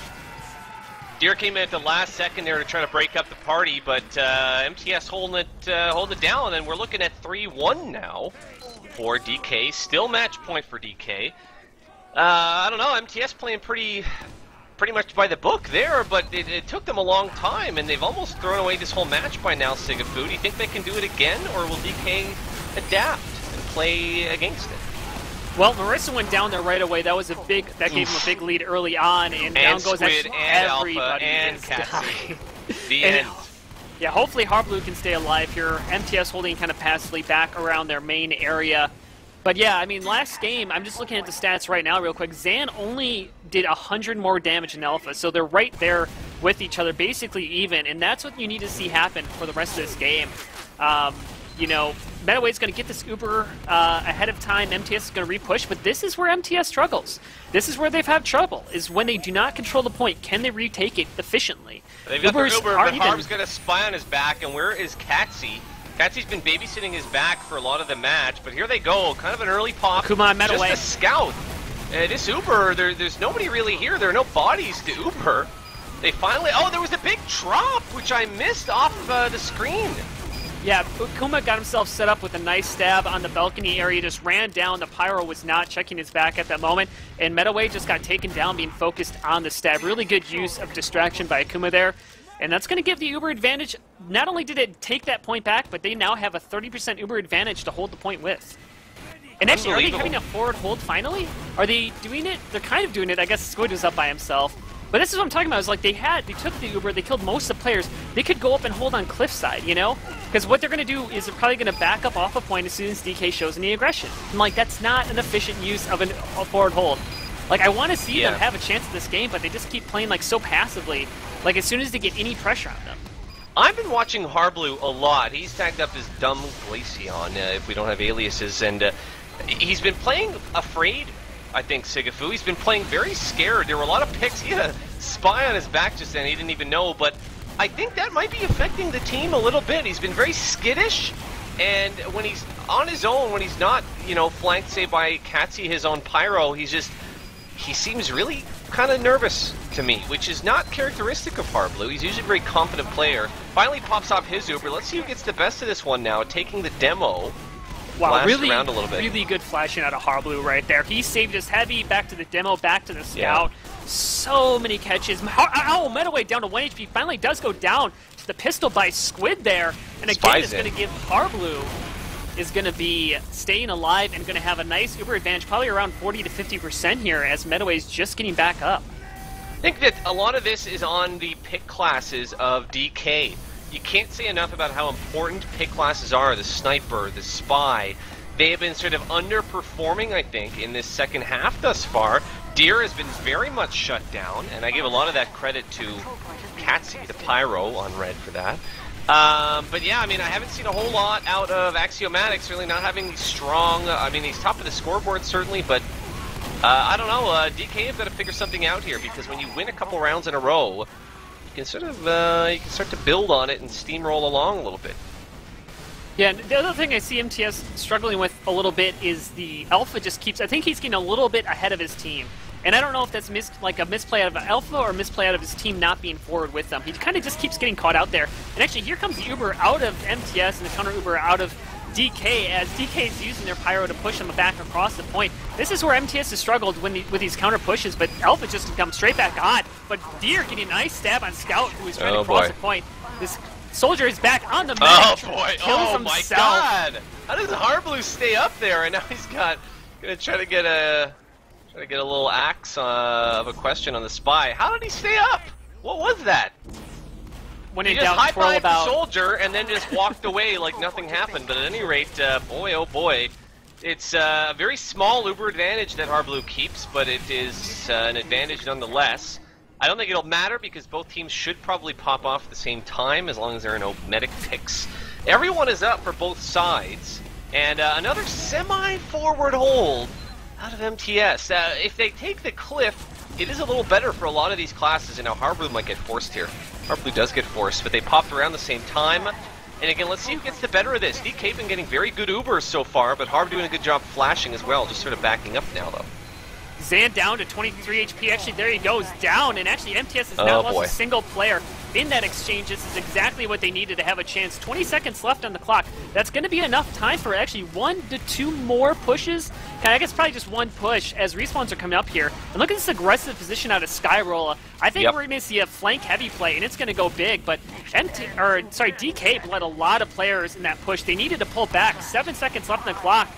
Deer came in at the last second there to try to break up the party, but MTS holding it down, and we're looking at 3-1 now for DK. Still match point for DK. I don't know, MTS playing pretty much by the book there, but it took them a long time, and they've almost thrown away this whole match by now, Sigafoo. Do you think they can do it again, or will DK adapt and play against it? Well, Marissa went down there right away. That was a big. That gave him a big lead early on, and down goes Squid, and everybody, Alpha, and Katsy. The end. Yeah, hopefully Harbleu can stay alive here. MTS holding kind of passively back around their main area, but yeah, I mean, last game. I'm just looking at the stats right now, real quick. Xan only did 100 more damage than Alpha, so they're right there with each other, basically even, and that's what you need to see happen for the rest of this game. You know, Metaway's going to get this Uber ahead of time. MTS is going to repush, but this is where MTS struggles. This is where they've had trouble, is when they do not control the point. Can they retake it efficiently? They've got the Uber, but Harb's going to spy on his back, and where is Katsy? Katsy's been babysitting his back for a lot of the match, but here they go. Kind of an early pop. Akuma and Metaway. Just a scout. This Uber, there's nobody really here. There are no bodies to Uber. They finally... Oh, there was a big drop, which I missed off the screen. Yeah, Akuma got himself set up with a nice stab on the balcony area, just ran down. The Pyro was not checking his back at that moment, and Metaway just got taken down, being focused on the stab. Really good use of distraction by Akuma there, and that's going to give the Uber advantage. Not only did it take that point back, but they now have a 30% Uber advantage to hold the point with. And actually, are they having a forward hold finally? Are they doing it? They're kind of doing it. I guess Squid was up by himself. But this is what I'm talking about. It's like they took the Uber, they killed most of the players. They could go up and hold on Cliffside, you know? Because what they're going to do is they're probably going to back up off a point as soon as DK shows any aggression. I'm like, that's not an efficient use of a forward hold. Like, I want to see them have a chance at this game, but they just keep playing, like, so passively. Like, as soon as they get any pressure on them. I've been watching Harbleu a lot. He's tagged up as Dumb Glaceon, if we don't have aliases, and He's been playing afraid, I think, Sigafoo. He's been playing very scared. There were a lot of picks. He had a spy on his back just then. He didn't even know, but I think that might be affecting the team a little bit. He's been very skittish, and when he's on his own, when he's not, you know, flanked, say, by Katsy, his own Pyro, he's just... he seems really kind of nervous to me, which is not characteristic of Harbleu. He's usually a very confident player. Finally pops off his Uber. Let's see who gets the best of this one now, taking the demo. Wow, really, around a little bit. Really good flashing out of Harbleu right there. He saved his heavy, back to the demo, back to the scout. Yeah. So many catches. Oh, Metaway down to 1 HP. Finally does go down to the pistol by Squid there. And again, Spies it's going to give Harbleu is going to be staying alive and going to have a nice Uber advantage, probably around 40 to 50% here as Metaway's just getting back up. I think that a lot of this is on the pick classes of DK. You can't say enough about how important pick classes are, the Sniper, the Spy. They have been sort of underperforming, I think, in this second half thus far. Deer has been very much shut down, and I give a lot of that credit to Katsy, the Pyro on red for that. But yeah, I mean, I haven't seen a whole lot out of Axiomatic, certainly not having these strong, I mean, he's top of the scoreboard certainly, but I don't know, DK have got to figure something out here, because when you win a couple rounds in a row, you can sort of, you can start to build on it and steamroll along a little bit. Yeah, and the other thing I see MTS struggling with a little bit is the Alpha just keeps, I think he's getting a little bit ahead of his team. And I don't know if that's like a misplay out of Alpha or a misplay out of his team not being forward with them. He kind of just keeps getting caught out there. And actually, here comes the Uber out of MTS and the counter Uber out of DK, as DK is using their Pyro to push them back across the point. This is where MTS has struggled when with these counter pushes, but Alpha just comes straight back on. But Deer getting a nice stab on Scout, who is trying to cross the point. This soldier is back on the map. Oh boy, oh my god! How does Harbleu stay up there? And now he's got, gonna try to get a little axe of a question on the Spy. How did he stay up? What was that? When he just high-fived the soldier and then just walked away like nothing happened. But at any rate, boy oh boy, it's a very small Uber advantage that Harbleu keeps, but it is an advantage nonetheless. I don't think it'll matter because both teams should probably pop off at the same time as long as there are no medic picks. Everyone is up for both sides, and another semi-forward hold out of MTS. If they take the cliff, it is a little better for a lot of these classes, and now Harbleu might get forced here. Harbleu does get forced, but they popped around the same time. And again, let's see who gets the better of this. DK been getting very good Ubers so far, but Harb doing a good job flashing as well, just sort of backing up now, though. Xan down to 23 HP. Actually, there he goes, down. And actually, MTS has now lost a single player in that exchange. This is exactly what they needed to have a chance. 20 seconds left on the clock. That's going to be enough time for actually 1 to 2 more pushes. And I guess probably just one push as respawns are coming up here. And look at this aggressive position out of SkyRoll. I think we're going to see a flank heavy play, and it's going to go big. But DK led a lot of players in that push. They needed to pull back. 7 seconds left on the clock.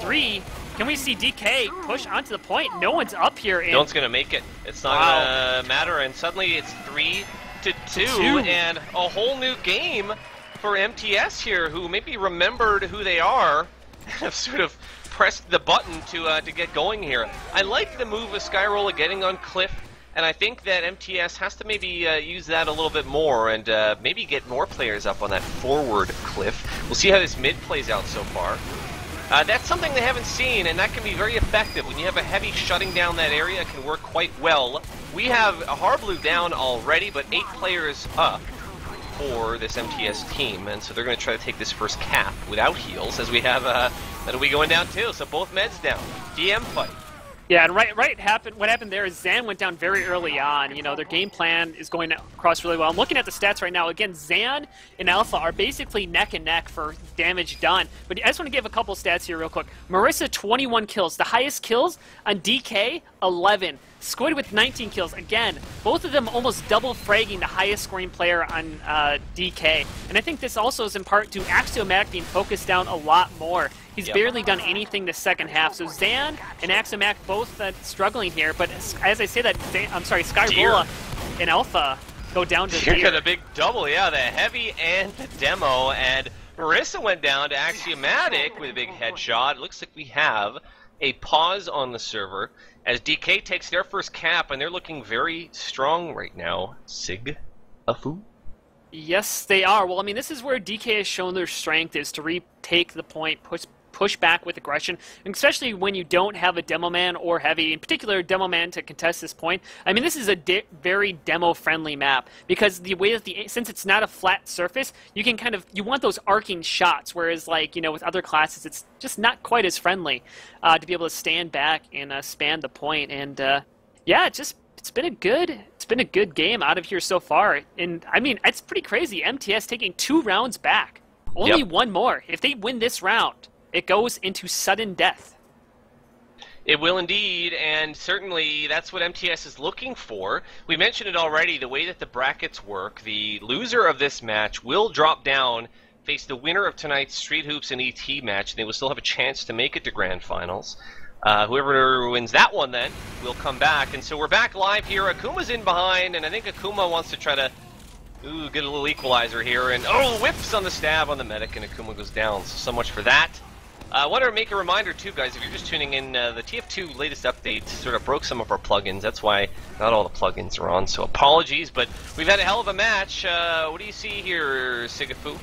3. Can we see DK push onto the point? No one's up here. No one's going to make it. It's not going to matter. And suddenly it's 3 to 2, and a whole new game for MTS here, who maybe remembered who they are and have sort of pressed the button to get going here. I like the move of SkyRoll getting on Cliff, and I think that MTS has to maybe use that a little bit more and maybe get more players up on that forward Cliff. We'll see how this mid plays out so far. That's something they haven't seen, and that can be very effective. When you have a heavy shutting down that area, it can work quite well. We have Harbleu down already, but 8 players up for this MTS team, and so they're going to try to take this first cap without heals, as we have Metaway going down too, so both meds down. DM fight. Yeah, and what happened there is Xan went down very early on. You know, their game plan is going across really well. I'm looking at the stats right now. Again, Xan and Alpha are basically neck and neck for damage done. But I just want to give a couple stats here real quick. Marissa, 21 kills. The highest kills on DK, 11. Squid with 19 kills. Again, both of them almost double fragging the highest scoring player on DK. And I think this also is in part due to Axiomatic being focused down a lot more. He's barely done anything this second half. So Xan and Axiomatic both struggling here. But as I say that, SkyRoll and Alpha go down to Deer. Here got a big double, yeah, the heavy and the demo. And Marissa went down to Axiomatic with a big headshot. It looks like we have a pause on the server as DK takes their first cap, and they're looking very strong right now. Sigafoo. Yes, they are. Well, I mean, this is where DK has shown their strength, is to retake the point, push push back with aggression, and especially when you don't have a demo man or heavy, in particular demo man, to contest this point. I mean, this is a very demo-friendly map, because the way that since it's not a flat surface, you can kind of, you want those arcing shots, whereas like, you know, with other classes, it's just not quite as friendly to be able to stand back and span the point. And yeah, it's been a good game out of here so far. And I mean, it's pretty crazy. MTS taking 2 rounds back. Only one more. If they win this round, it goes into sudden death. It will indeed, and certainly that's what MTS is looking for. We mentioned it already, the way that the brackets work, the loser of this match will drop down, face the winner of tonight's Street Hoops and ET match, and they will still have a chance to make it to Grand Finals. Whoever wins that one then will come back, and so we're back live here. Akuma's in behind, and I think Akuma wants to try to get a little equalizer here, and oh, whips on the stab on the medic, and Akuma goes down, so much for that. I want to make a reminder too, guys, if you're just tuning in, the TF2 latest update sort of broke some of our plugins. That's why not all the plugins are on, so apologies, but we've had a hell of a match. What do you see here, Sigafoo?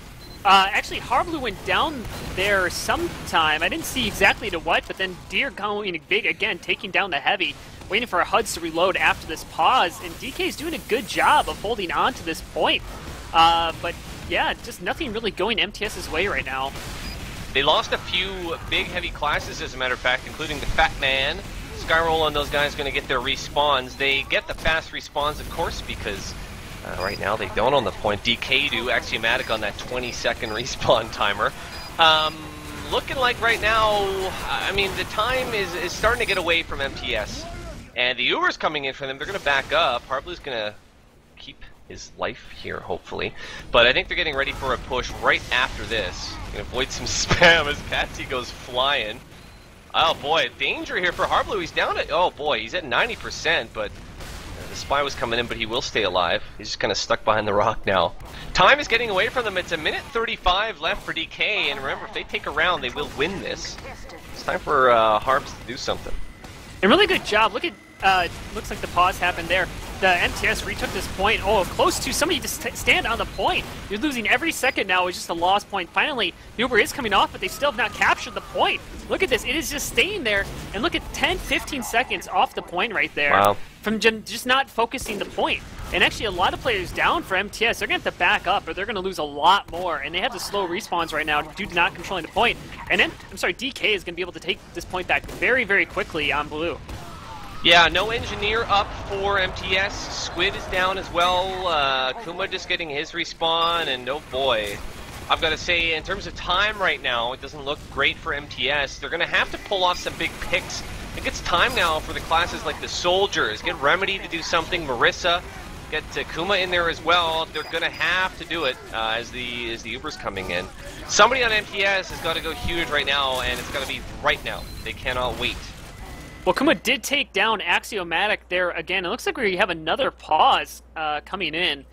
Actually, Harbleu went down there sometime. I didn't see exactly to what, but then Deer going big again, taking down the heavy, waiting for our HUDs to reload after this pause, and DK's doing a good job of holding on to this point. But yeah, just nothing really going MTS's way right now. They lost a few big heavy classes, as a matter of fact, including the Fat Man. SkyRoll and those guys are going to get their respawns. They get the fast respawns, of course, because right now, they don't on the point. DK do, Axiomatic on that 20-second respawn timer. Looking like right now, I mean, the time is starting to get away from MTS. And the Uber's coming in for them. They're going to back up. Harbleu's going to keep his life here, hopefully. But I think they're getting ready for a push right after this. Going to avoid some spam as Katsy goes flying. Oh, boy, danger here for Harbleu. He's down at, oh, boy, he's at 90%, but the spy was coming in, but he will stay alive. He's just kind of stuck behind the rock now. Time is getting away from them. It's 1:35 left for DK, and remember, if they take a round, they will win this. It's time for Harbs to do something. And really good job. Look at, looks like the pause happened there. The MTS retook this point. Oh, close to somebody just stand on the point. You're losing every second now. It's just a lost point. Finally, Uber is coming off, but they still have not captured the point. Look at this. It is just staying there. And look at 10, 15 seconds off the point right there. Wow. From just not focusing the point. And actually, a lot of players down for MTS. They're going to have to back up, or they're going to lose a lot more. And they have the slow respawns right now due to not controlling the point. And then, I'm sorry, DK is going to be able to take this point back very, very quickly on blue. Yeah, no engineer up for MTS. Squid is down as well. Kuma just getting his respawn, and oh boy. I've got to say, in terms of time right now, it doesn't look great for MTS. They're going to have to pull off some big picks. I think it's time now for the classes like the Soldiers. Get Remedy to do something. Marissa, get Kuma in there as well. They're going to have to do it as the Uber's coming in. Somebody on MTS has got to go huge right now, and it's got to be right now. They cannot wait. Well, Kuma did take down Axiomatic there again. It looks like we have another pause coming in.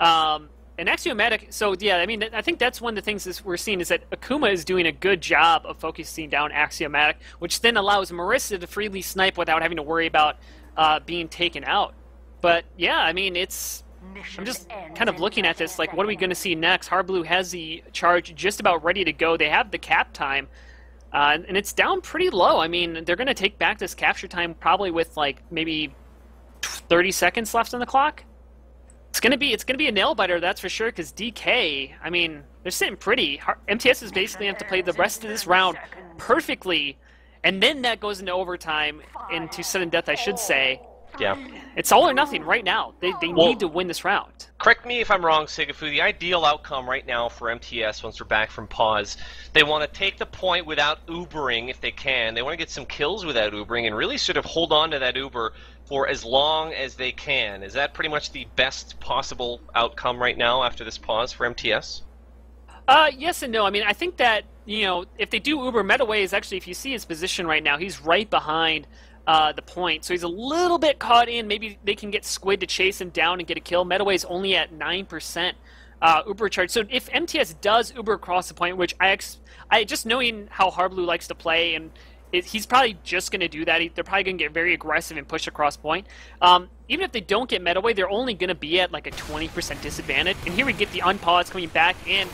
And Axiomatic, so yeah, I mean, I think that's one of the things that we're seeing is that Akuma is doing a good job of focusing down Axiomatic, which then allows Marissa to freely snipe without having to worry about being taken out. But yeah, I mean, I'm just kind of looking at this, like, what are we going to see next? Harbleu has the charge just about ready to go. They have the cap time. And it's down pretty low. I mean, they're going to take back this capture time probably with like maybe 30 seconds left on the clock. It's going to be a nail biter, that's for sure, because DK, I mean, they're sitting pretty. MTS is basically have to play the rest of this round perfectly, and then that goes into overtime, into sudden death, I should say. Yeah. It's all or nothing right now. They need to win this round. Correct me if I'm wrong, Sigafoo. The ideal outcome right now for MTS once we're back from pause, they want to take the point without Ubering if they can. They want to get some kills without Ubering and really sort of hold on to that Uber for as long as they can. Is that pretty much the best possible outcome right now after this pause for MTS? Yes and no. I mean, I think that, you know, if they do Uber, Metaway is actually, if you see his position right now, he's right behind the point, so he's a little bit caught in. Maybe they can get Squid to chase him down and get a kill. Metaway's only at 9% Uber charge. So if MTS does Uber across the point, which I just knowing how Harbleu likes to play, and he's probably just going to do that. They're probably going to get very aggressive and push across point. Even if they don't get Metaway, they're only going to be at like a 20% disadvantage. And here we get the unpause coming back in.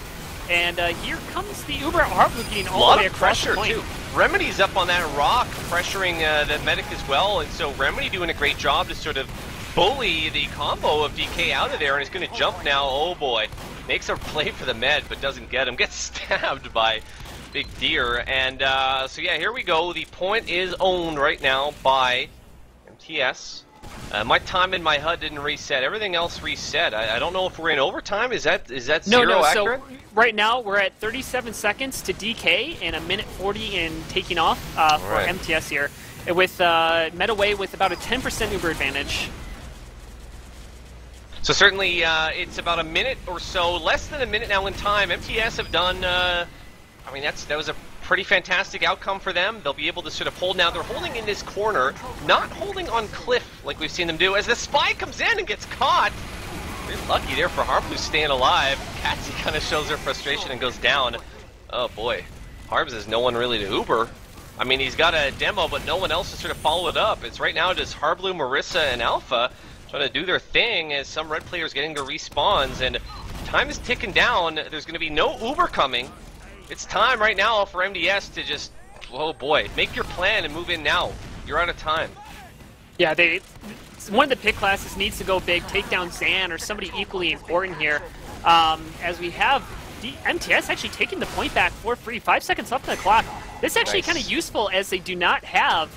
And here comes the Uber Harbleu getting all the way across the point. A lot of pressure, too. Remedy's up on that rock, pressuring the medic as well, and so Remedy doing a great job to sort of bully the combo of DK out of there, and he's going to jump now. Oh boy. Makes a play for the med, but doesn't get him. Gets stabbed by Big Deer. And so yeah, here we go. The point is owned right now by MTS. My time in my HUD didn't reset. Everything else reset. I don't know if we're in overtime. Is that zero accurate? No, so right now we're at 37 seconds to DK and 1:40 in taking off for MTS here. With Metaway with about a 10% Uber advantage. So certainly it's about a minute or so, less than a minute now in time. MTS have done, I mean, that was a pretty fantastic outcome for them. They'll be able to sort of hold now. They're holding in this corner, not holding on Cliff like we've seen them do, as the spy comes in and gets caught. We're lucky there for Harbleu staying alive. Katsy kind of shows her frustration and goes down. Oh boy, Harbs has no one really to Uber. I mean, he's got a demo, but no one else to sort of follow it up. It's right now just Harbleu, Marissa, and Alpha trying to do their thing as some red players getting their respawns, and time is ticking down. There's going to be no Uber coming. It's time right now for MDS to just, oh boy, make your plan and move in now. You're out of time. Yeah, one of the pick classes needs to go big, take down Xan or somebody equally important here. As we have MTS actually taking the point back for free, 5 seconds left on the clock. This is actually kind of useful as they do not have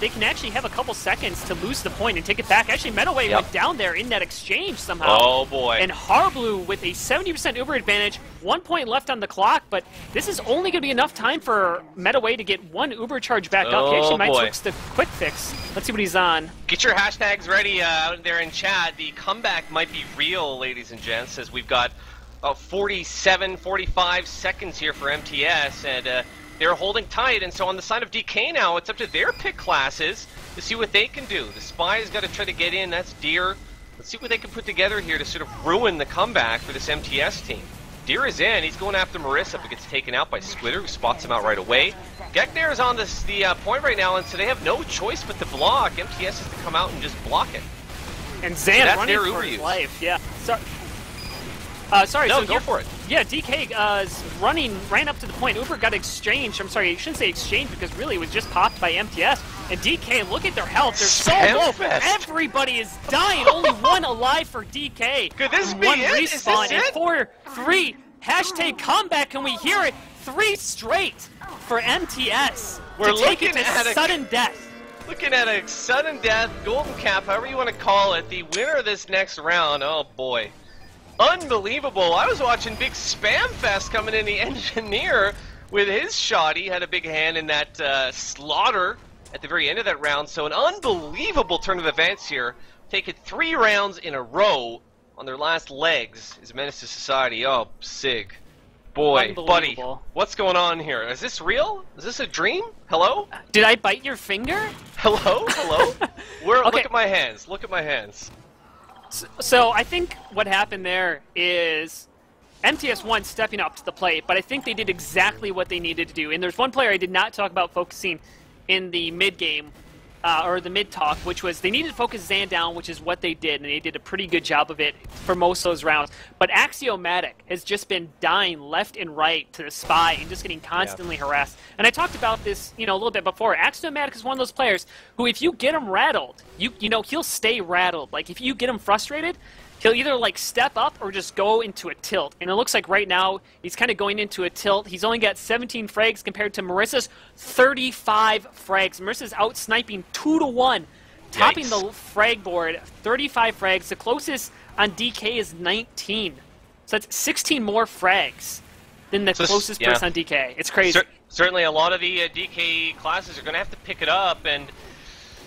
they can actually have a couple seconds to lose the point and take it back. Actually, Metaway went down there in that exchange somehow. Oh, boy. And Harbleu with a 70% Uber advantage, 1 point left on the clock, but this is only going to be enough time for Metaway to get one Uber charge back up. He actually might fix the quick fix. Let's see what he's on. Get your hashtags ready out there in chat. The comeback might be real, ladies and gents, as we've got about 47, 45 seconds here for MTS, and they're holding tight, and so on the side of DK now, it's up to their pick classes to see what they can do. The spy has got to try to get in, that's Deer. Let's see what they can put together here to sort of ruin the comeback for this MTS team. Deer is in, he's going after Marissa, but gets taken out by Squidder, who spots him out right away. Gechner is on the point right now, and so they have no choice but to block. MTS has to come out and just block it. And Xan so running for his life, yeah. Sorry, no, so go for it. Yeah, DK is ran up to the point. Uber got exchanged. I'm sorry, you shouldn't say exchanged because really it was just popped by MTS. And DK, look at their health. They're so low. Everybody is dying. Only one alive for DK. Could this be it? Is this it? And 4-3. Hashtag comeback. Can we hear it? 3 straight for MTS. We're looking at a sudden death. Looking at a sudden death, golden cap, however you want to call it. The winner of this next round. Oh, boy. Unbelievable. I was watching big Spamfest coming in, the engineer with his shot. He had a big hand in that slaughter at the very end of that round. So an unbelievable turn of events here. Taking 3 rounds in a row on their last legs is Menace to Society. Oh, Sig. Boy, buddy, what's going on here? Is this real? Is this a dream? Hello? Did I bite your finger? Hello? Hello? Look at my hands. Look at my hands. So I think what happened there is MTS1 stepping up to the plate, but I think they did exactly what they needed to do. And there's one player I did not talk about focusing in the mid-game, or the mid-talk, which was they needed to focus Xan down, which is what they did, and they did a pretty good job of it for most of those rounds. But Axiomatic has just been dying left and right to the spy and just getting constantly harassed. And I talked about this, you know, a little bit before. Axiomatic is one of those players who, if you get him rattled, you know, he'll stay rattled. Like, if you get him frustrated, he'll either, like, step up or just go into a tilt. And it looks like right now he's kind of going into a tilt. He's only got 17 frags compared to Marissa's 35 frags. Marissa's out sniping 2-1, topping the frag board, 35 frags. The closest on DK is 19. So that's 16 more frags than the closest person on DK. It's crazy. Certainly a lot of the DK classes are going to have to pick it up, and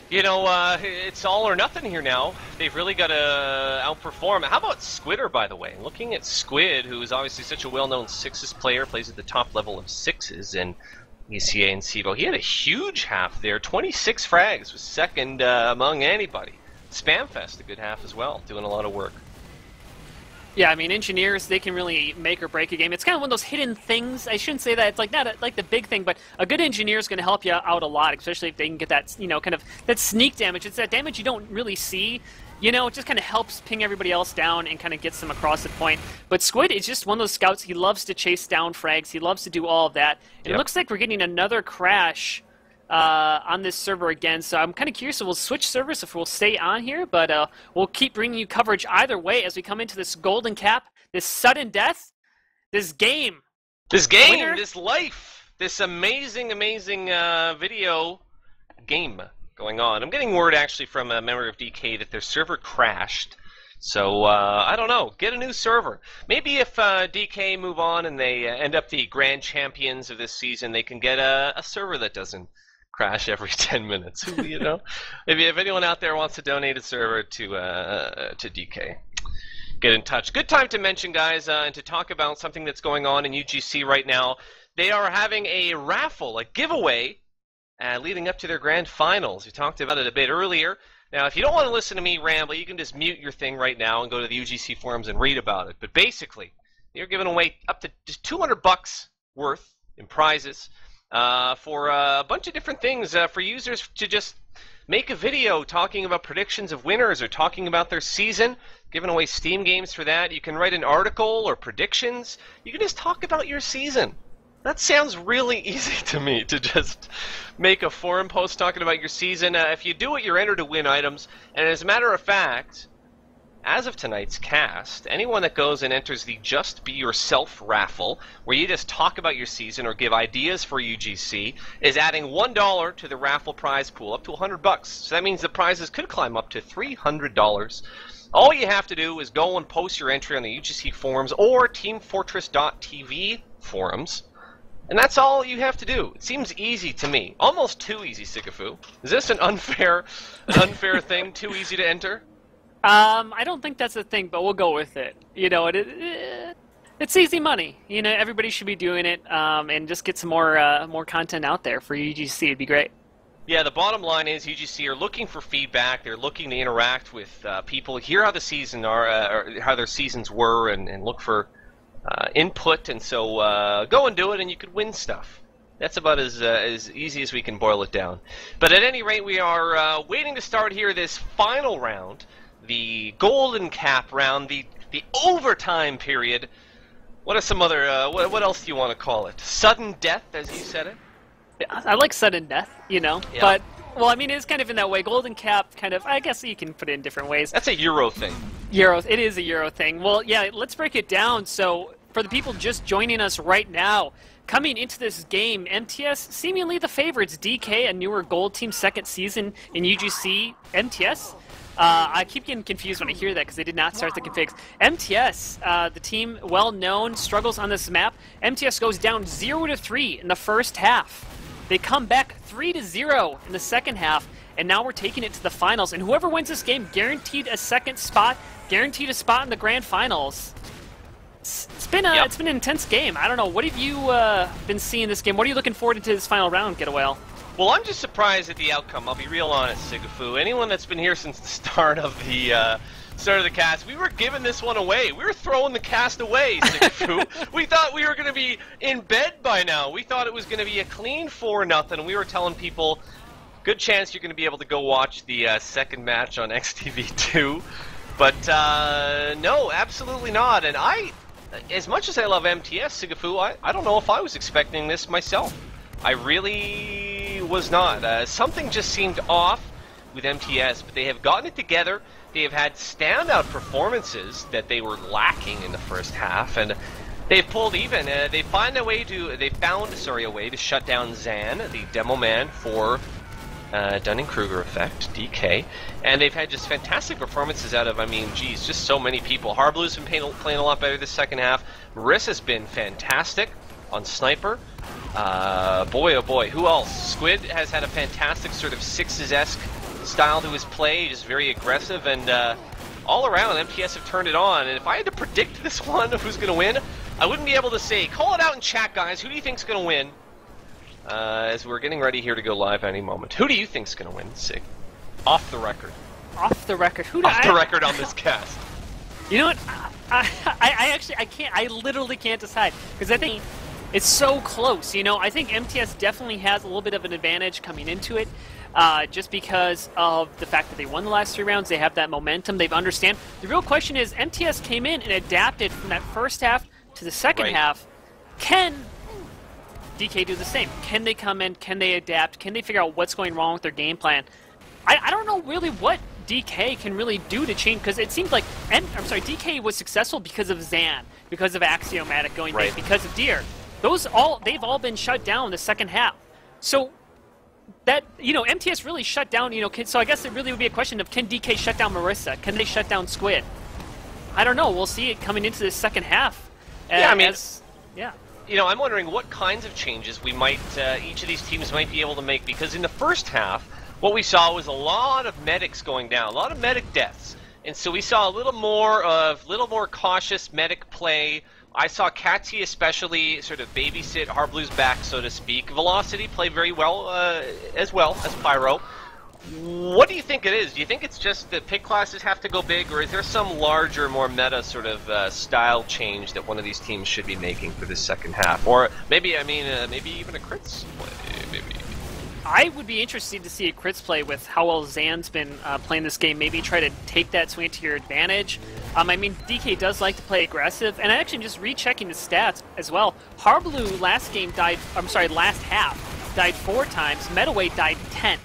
you know, it's all or nothing here now. They've really got to outperform. How about Squidder, by the way? Looking at Squid, who is obviously such a well-known sixes player, plays at the top level of sixes in ECA and CVO. He had a huge half there. 26 frags was second among anybody. Spamfest, a good half as well, doing a lot of work. Yeah, I mean, engineers, they can really make or break a game. It's kind of one of those hidden things. I shouldn't say that. It's like not a, like the big thing, but a good engineer is going to help you out a lot, especially if they can get that, you know, kind of that sneak damage. It's that damage you don't really see. You know, it just kind of helps ping everybody else down and kind of gets them across the point. But Squid is just one of those scouts. He loves to chase down frags. He loves to do all of that. And yep. It looks like we're getting another crash on this server again. So I'm kind of curious if we'll switch servers, if we'll stay on here. But we'll keep bringing you coverage either way as we come into this golden cap, this sudden death, this game. This game, winner. This life, this amazing, amazing video game. Going on. I'm getting word actually from a member of DK that their server crashed, so I don't know. Get a new server. Maybe if DK move on and they end up the grand champions of this season, they can get a server that doesn't crash every 10 minutes. You know, if anyone out there wants to donate a server to DK, get in touch. Good time to mention, guys, and to talk about something that's going on in UGC right now. They are having a raffle, a giveaway. Leading up to their grand finals. We talked about it a bit earlier. Now, if you don't want to listen to me ramble, you can just mute your thing right now and go to the UGC forums and read about it. But basically, they're giving away up to $200 worth in prizes for a bunch of different things for users to just make a video talking about predictions of winners or talking about their season, giving away Steam games for that. You can write an article or predictions. You can just talk about your season. That sounds really easy to me, to just make a forum post talking about your season. If you do it, you're entered to win items. And as a matter of fact, as of tonight's cast, anyone that goes and enters the Just Be Yourself raffle, where you just talk about your season or give ideas for UGC, is adding $1 to the raffle prize pool, up to $100. So that means the prizes could climb up to $300. All you have to do is go and post your entry on the UGC forums or teamfortress.tv forums. And that's all you have to do. It seems easy to me. Almost too easy, Sigafoo. Is this an unfair thing? Too easy to enter? I don't think that's a thing, but we'll go with it. You know, it's easy money. You know, everybody should be doing it, and just get some more content out there for UGC. It'd be great. Yeah, the bottom line is UGC are looking for feedback. They're looking to interact with people, hear how the season or how their seasons were, and look for. Input, and so go and do it and you could win stuff. That's about as easy as we can boil it down. But at any rate, we are waiting to start here this final round, the golden cap round, the overtime period. What are some other what else do you want to call it? Sudden death, as you said it. I like sudden death, you know. Yeah. But well, I mean, it's kind of in that way. Golden cap, kind of. I guess you can put it in different ways. That's a Euro thing. Euro, it is a Euro thing. Well, yeah, let's break it down. So, for the people just joining us right now, coming into this game, MTS seemingly the favorites. DK, a newer gold team, second season in UGC. MTS, I keep getting confused when I hear that because they did not start the configs. MTS, the team well known, struggles on this map. MTS goes down 0-3 in the first half. They come back 3-0 in the second half. And now we're taking it to the finals. And whoever wins this game, guaranteed a second spot, guaranteed a spot in the grand finals. It's been an intense game. I don't know. What have you been seeing this game? What are you looking forward to this final round, Getawhale? Well, I'm just surprised at the outcome. I'll be real honest, Sigafoo. Anyone that's been here since the start of the cast, we were giving this one away. We were throwing the cast away, Sigafoo. We thought we were going to be in bed by now. We thought it was going to be a clean 4-0. We were telling people. Good chance you're going to be able to go watch the second match on XTV2, but no, absolutely not. And I, as much as I love MTS, Sigafoo, I don't know if I was expecting this myself. I really was not. Something just seemed off with MTS, but they have gotten it together. They have had standout performances that they were lacking in the first half, and they've pulled even. They found a way to shut down Xan, the demo man for. Dunning-Kruger effect, DK, and they've had just fantastic performances out of, I mean, geez, just so many people. Harbleu's been playing a lot better this second half. Marissa's been fantastic on Sniper. Boy, oh boy, who else? Squid has had a fantastic sort of Sixes-esque style to his play, just very aggressive, and all around, MTS have turned it on, and if I had to predict this one of who's going to win, I wouldn't be able to say. Call it out in chat, guys. Who do you think's going to win? As we're getting ready here to go live any moment. Who do you think's going to win, Sig? Off the record. Off the record? Who do Off the record on this cast. You know what? I literally can't decide, because I think it's so close. You know, I think MTS definitely has a little bit of an advantage coming into it, just because of the fact that they won the last three rounds. They have that momentum. They understand. The real question is, MTS came in and adapted from that first half to the second half. Can DK do the same? Can they come in? Can they adapt? Can they figure out what's going wrong with their game plan? I don't know really what DK can really do to change, because it seems like DK was successful because of Xan, because of Axiomatic going big, because of Deer. They've all been shut down the second half. So that, you know, MTS really shut down, you know, so I guess it really would be a question of, can DK shut down Marissa? Can they shut down Squid? I don't know. We'll see it coming into the second half. Yeah, I mean, you know, I'm wondering what kinds of changes we might, each of these teams might be able to make, because in the first half, what we saw was a lot of medics going down, a lot of medic deaths. And so we saw a little more of, cautious medic play. I saw Katsy especially sort of babysit Harbleu's back, so to speak. Velocity played very well as Pyro. What do you think it is? Do you think it's just that pick classes have to go big, or is there some larger, more meta sort of style change that one of these teams should be making for this second half? Or maybe, I mean, maybe even a crits play, maybe. I would be interested to see a crits play with how well Zan's been playing this game. Maybe try to take that swing to your advantage. I mean, DK does like to play aggressive, and I actually just rechecking the stats as well. Harbleu last game died, last half, died 4 times. Metaway died 10.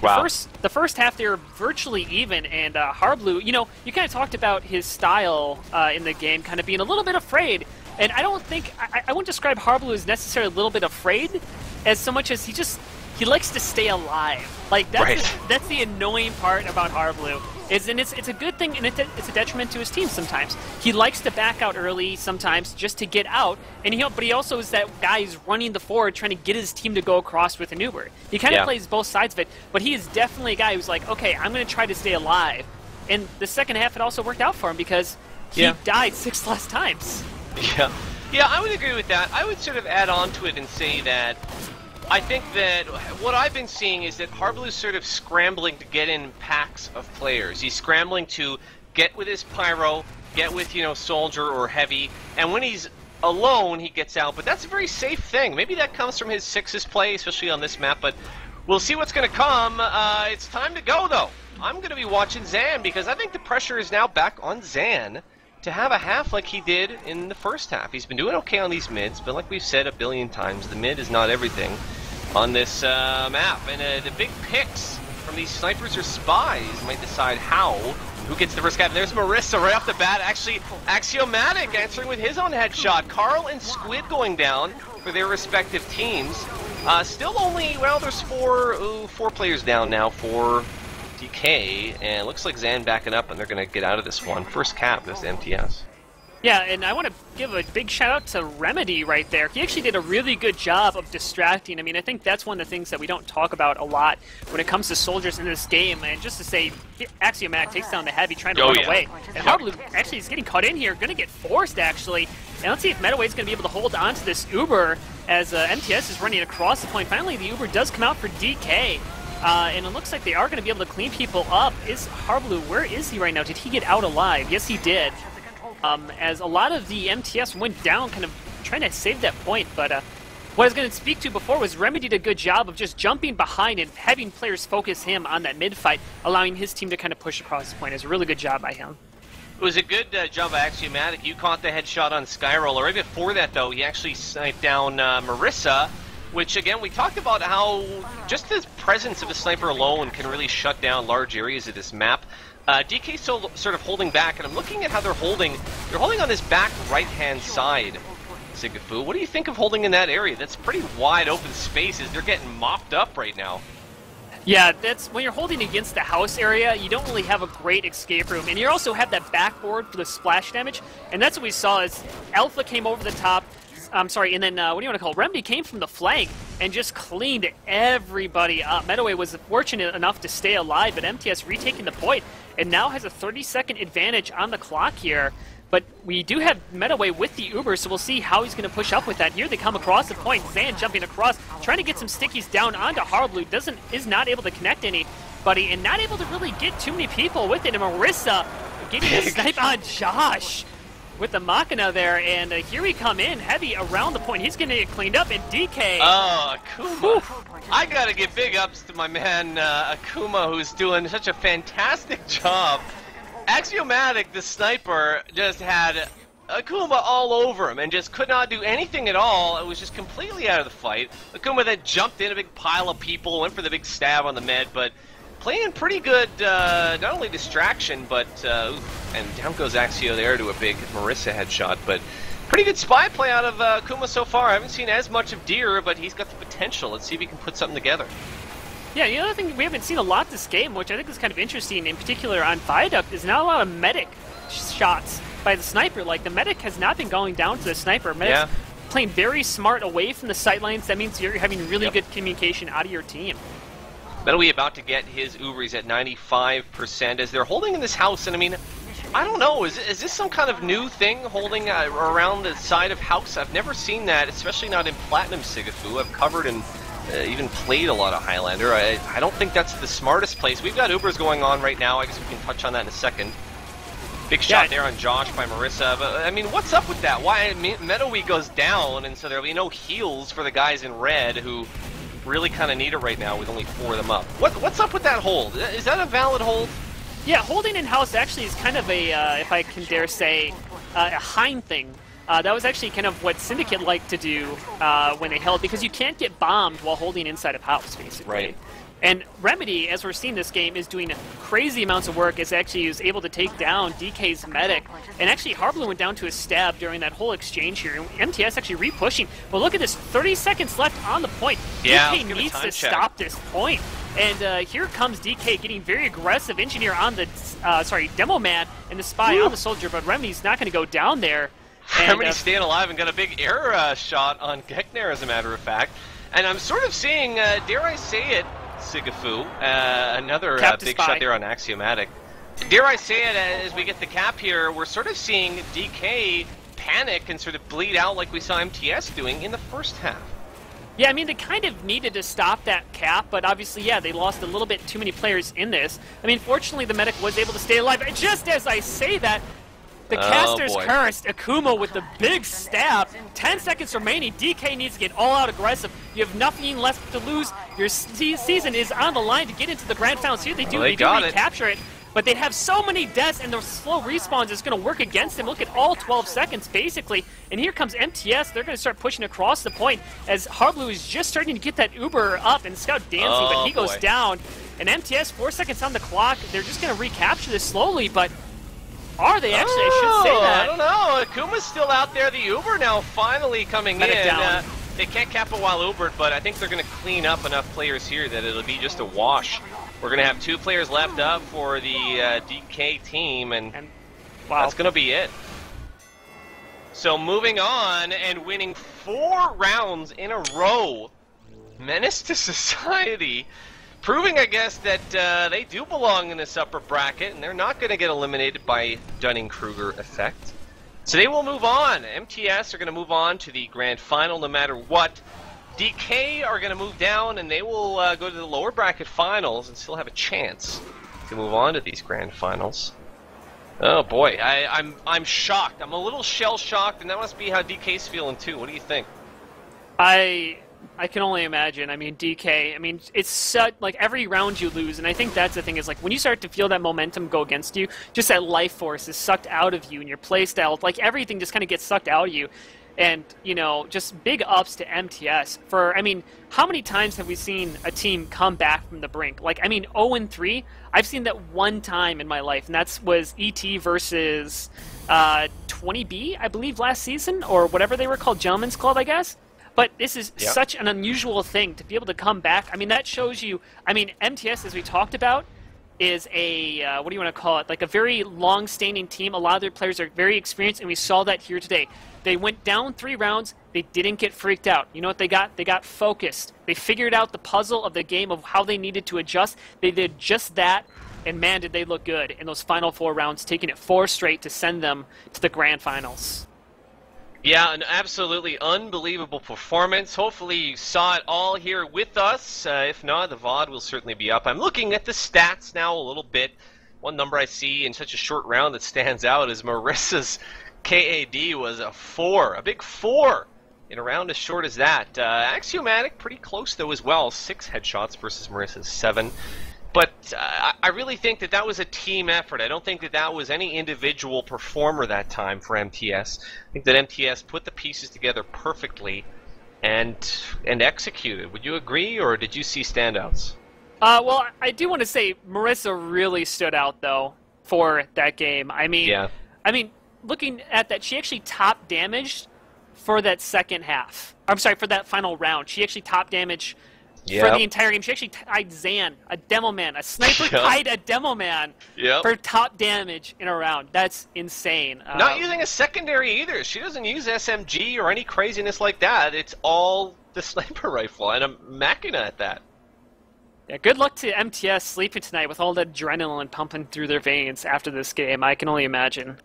Wow. The first half they were virtually even, and Harbleu, you know, you kind of talked about his style in the game, kind of being a little bit afraid. And I don't think, I wouldn't describe Harbleu as necessarily a little bit afraid, as so much as he likes to stay alive. Like, that's the annoying part about Harbleu. It's a good thing, and it's a detriment to his team sometimes. He likes to back out early sometimes just to get out, and but he also is that guy who's running the forward trying to get his team to go across with an Uber. He kind of plays both sides of it, but he is definitely a guy who's like, okay, I'm going to try to stay alive. And the second half, it also worked out for him because he died 6 less times. Yeah. Yeah, I would agree with that. I would sort of add on to it and say that I think that what I've been seeing is that Harbleu's sort of scrambling to get in packs of players. He's scrambling to get with his Pyro, get with, you know, Soldier or Heavy, and when he's alone, he gets out. But that's a very safe thing. Maybe that comes from his sixes play, especially on this map, but we'll see what's going to come. It's time to go, though. I'm going to be watching Xan, because I think the pressure is now back on Xan to have a half like he did in the first half. He's been doing okay on these mids, but like we've said a billion times, the mid is not everything on this map. And the big picks from these snipers or spies might decide who gets the first cap. There's Marissa right off the bat. Actually, Axiomatic answering with his own headshot. Carl and Squid going down for their respective teams. Still only, well, there's four players down now for DK, and it looks like Xan backing up, and they're going to get out of this one. First cap is MTS. Yeah, and I want to give a big shout out to Remedy right there. He actually did a really good job of distracting. I mean, I think that's one of the things that we don't talk about a lot when it comes to soldiers in this game. And just to say, Axiomatic takes down the Heavy trying to run away. And Harbleu actually is getting caught in here, going to get forced actually. And let's see if Metaway is going to be able to hold on to this Uber as MTS is running across the point. Finally, the Uber does come out for DK. And it looks like they are going to be able to clean people up. Is Harbleu, where is he right now? Did he get out alive? Yes, he did. As a lot of the MTS went down, kind of trying to save that point. But what I was going to speak to before was Remedy did a good job of just jumping behind and having players focus him on that mid-fight, allowing his team to kind of push across the point. It was a really good job by him. It was a good job by Axiomatic. You caught the headshot on SkyRoll. Right before that, though, he actually sniped down Marissa, which, again, we talked about how just the presence of a sniper alone can really shut down large areas of this map. DK's still sort of holding back, and I'm looking at how they're holding. They're holding on this back right-hand side, Sigafoo. What do you think of holding in that area? That's pretty wide open spaces. They're getting mopped up right now. Yeah, that's when you're holding against the house area, you don't really have a great escape room. And you also have that backboard for the splash damage, and that's what we saw is Alpha came over the top. And then, what do you want to call it? Remedy came from the flank and just cleaned everybody up. Metaway was fortunate enough to stay alive, but MTS retaking the point and now has a 30-second advantage on the clock here. But we do have Metaway with the Uber, so we'll see how he's going to push up with that. Here they come across the point. Xan jumping across, trying to get some stickies down onto Harbleu. Is not able to connect anybody and not able to really get too many people with it. And Marissa getting the snipe on Josh with the Machina there, and here we come in heavy around the point. He's gonna get cleaned up, and DK. Oh, Akuma! I gotta give big ups to my man Akuma, who's doing such a fantastic job. Axiomatic, the sniper, just had Akuma all over him and just could not do anything at all. It was just completely out of the fight. Akuma then jumped in a big pile of people, went for the big stab on the med, but playing pretty good, not only distraction, but, and down goes Axio there to a big Marissa headshot, but pretty good spy play out of Akuma so far. I haven't seen as much of Deer, but he's got the potential. Let's see if he can put something together. Yeah, the other thing we haven't seen a lot this game, which I think is kind of interesting, in particular on Viaduct, is not a lot of medic shots by the sniper. Like, the medic has not been going down to the sniper. Medic's playing very smart away from the sightlines. That means you're having really good communication out of your team. Metaway about to get his Ubris at 95% as they're holding in this house. And I mean, I don't know, is this some kind of new thing, holding around the side of house? I've never seen that, especially not in Platinum Sigafoo. I've covered and even played a lot of Highlander. I don't think that's the smartest place. We've got Ubers going on right now. I guess we can touch on that in a second. Big shot there on Josh by Marissa, but I mean, what's up with that? Why Metaway goes down, and so there'll be no heals for the guys in red who really kind of need it right now with only four of them up. What's up with that hold? Is that a valid hold? Yeah, holding in-house actually is kind of a, if I can dare say, a Hind thing. That was actually kind of what Syndicate liked to do when they held, because you can't get bombed while holding inside of house, basically. Right. And Remedy, as we're seeing this game, is doing crazy amounts of work. It's actually was able to take down DK's medic. And actually, Harbleu went down to a stab during that whole exchange here. And MTS actually re-pushing. But look at this, 30 seconds left on the point. Yeah, DK needs to stop this point. And here comes DK getting very aggressive. Engineer on the, Demo Man and the Spy on the Soldier. But Remedy's not going to go down there. Remedy's staying alive and got a big air shot on Gechner, as a matter of fact. And I'm sort of seeing, dare I say it, Sigafoo, another big shot there on Axiomatic. Dare I say it, as we get the cap here, we're sort of seeing DK panic and sort of bleed out like we saw MTS doing in the first half. Yeah, I mean, they kind of needed to stop that cap, but obviously, yeah, they lost a little bit too many players in this. I mean, fortunately, the medic was able to stay alive. And just as I say that, the caster's cursed. Akuma with the big stab. 10 seconds remaining. DK needs to get all-out aggressive. You have nothing left to lose. Your season is on the line to get into the Grand Finals. Here they do. They do recapture it. But they have so many deaths, and the slow respawns is going to work against them. Look at all 12 seconds, basically. And here comes MTS. They're going to start pushing across the point as Harbleu is just starting to get that Uber up, and Scout dancing, but he goes down. And MTS, 4 seconds on the clock. They're just going to recapture this slowly, but... are they actually? I should say that. I don't know. Akuma's still out there. The Uber now finally coming in. They can't cap it while Ubered, but I think they're going to clean up enough players here that it'll be just a wash. We're going to have 2 players left up for the DK team, and that's going to be it. So moving on and winning 4 rounds in a row. Menace to Society. Proving, I guess, that they do belong in this upper bracket, and they're not going to get eliminated by Dunning-Kruger effect. So they will move on. MTS are going to move on to the Grand Final no matter what. DK are going to move down, and they will go to the lower bracket finals and still have a chance to move on to these Grand Finals. Oh, boy. I'm shocked. I'm a little shell-shocked, and that must be how DK's feeling, too. What do you think? I can only imagine. I mean, DK, I mean, it's such, like, every round you lose, and I think that's the thing, is, like, when you start to feel that momentum go against you, just that life force is sucked out of you, and your play style, like, everything just kind of gets sucked out of you. And, you know, just big ups to MTS for, I mean, how many times have we seen a team come back from the brink? Like, I mean, 0-3, I've seen that one time in my life, and that was E.T. versus 20B, I believe, last season, or whatever they were called, Gentleman's Club, I guess. But this is such an unusual thing to be able to come back. I mean, that shows you... I mean, MTS, as we talked about, is a... what do you want to call it? Like a very long-standing team. A lot of their players are very experienced, and we saw that here today. They went down 3 rounds. They didn't get freaked out. You know what they got? They got focused. They figured out the puzzle of the game of how they needed to adjust. They did just that, and man, did they look good in those final 4 rounds, taking it 4 straight to send them to the Grand Finals. Yeah, an absolutely unbelievable performance. Hopefully you saw it all here with us. If not, the VOD will certainly be up. I'm looking at the stats now a little bit. One number I see in such a short round that stands out is Marissa's KAD was a 4, a big 4 in a round as short as that. Axiomatic pretty close though as well, 6 headshots versus Marissa's 7. But I really think that that was a team effort. I don't think that that was any individual performer that time for MTS. I think that MTS put the pieces together perfectly and executed. Would you agree, or did you see standouts? Well, I do want to say Marissa really stood out, though, for that game. I mean, yeah. I mean, looking at that, she actually top damaged for that second half. I'm sorry, for that final round. She actually top damaged... Yep. For the entire game, she actually tied Xan, a demo man, a sniper tied a demo man for top damage in a round. That's insane. Not using a secondary either. She doesn't use SMG or any craziness like that. It's all the sniper rifle, and I'm macking at that. Yeah, good luck to MTS sleeping tonight with all the adrenaline pumping through their veins after this game. I can only imagine.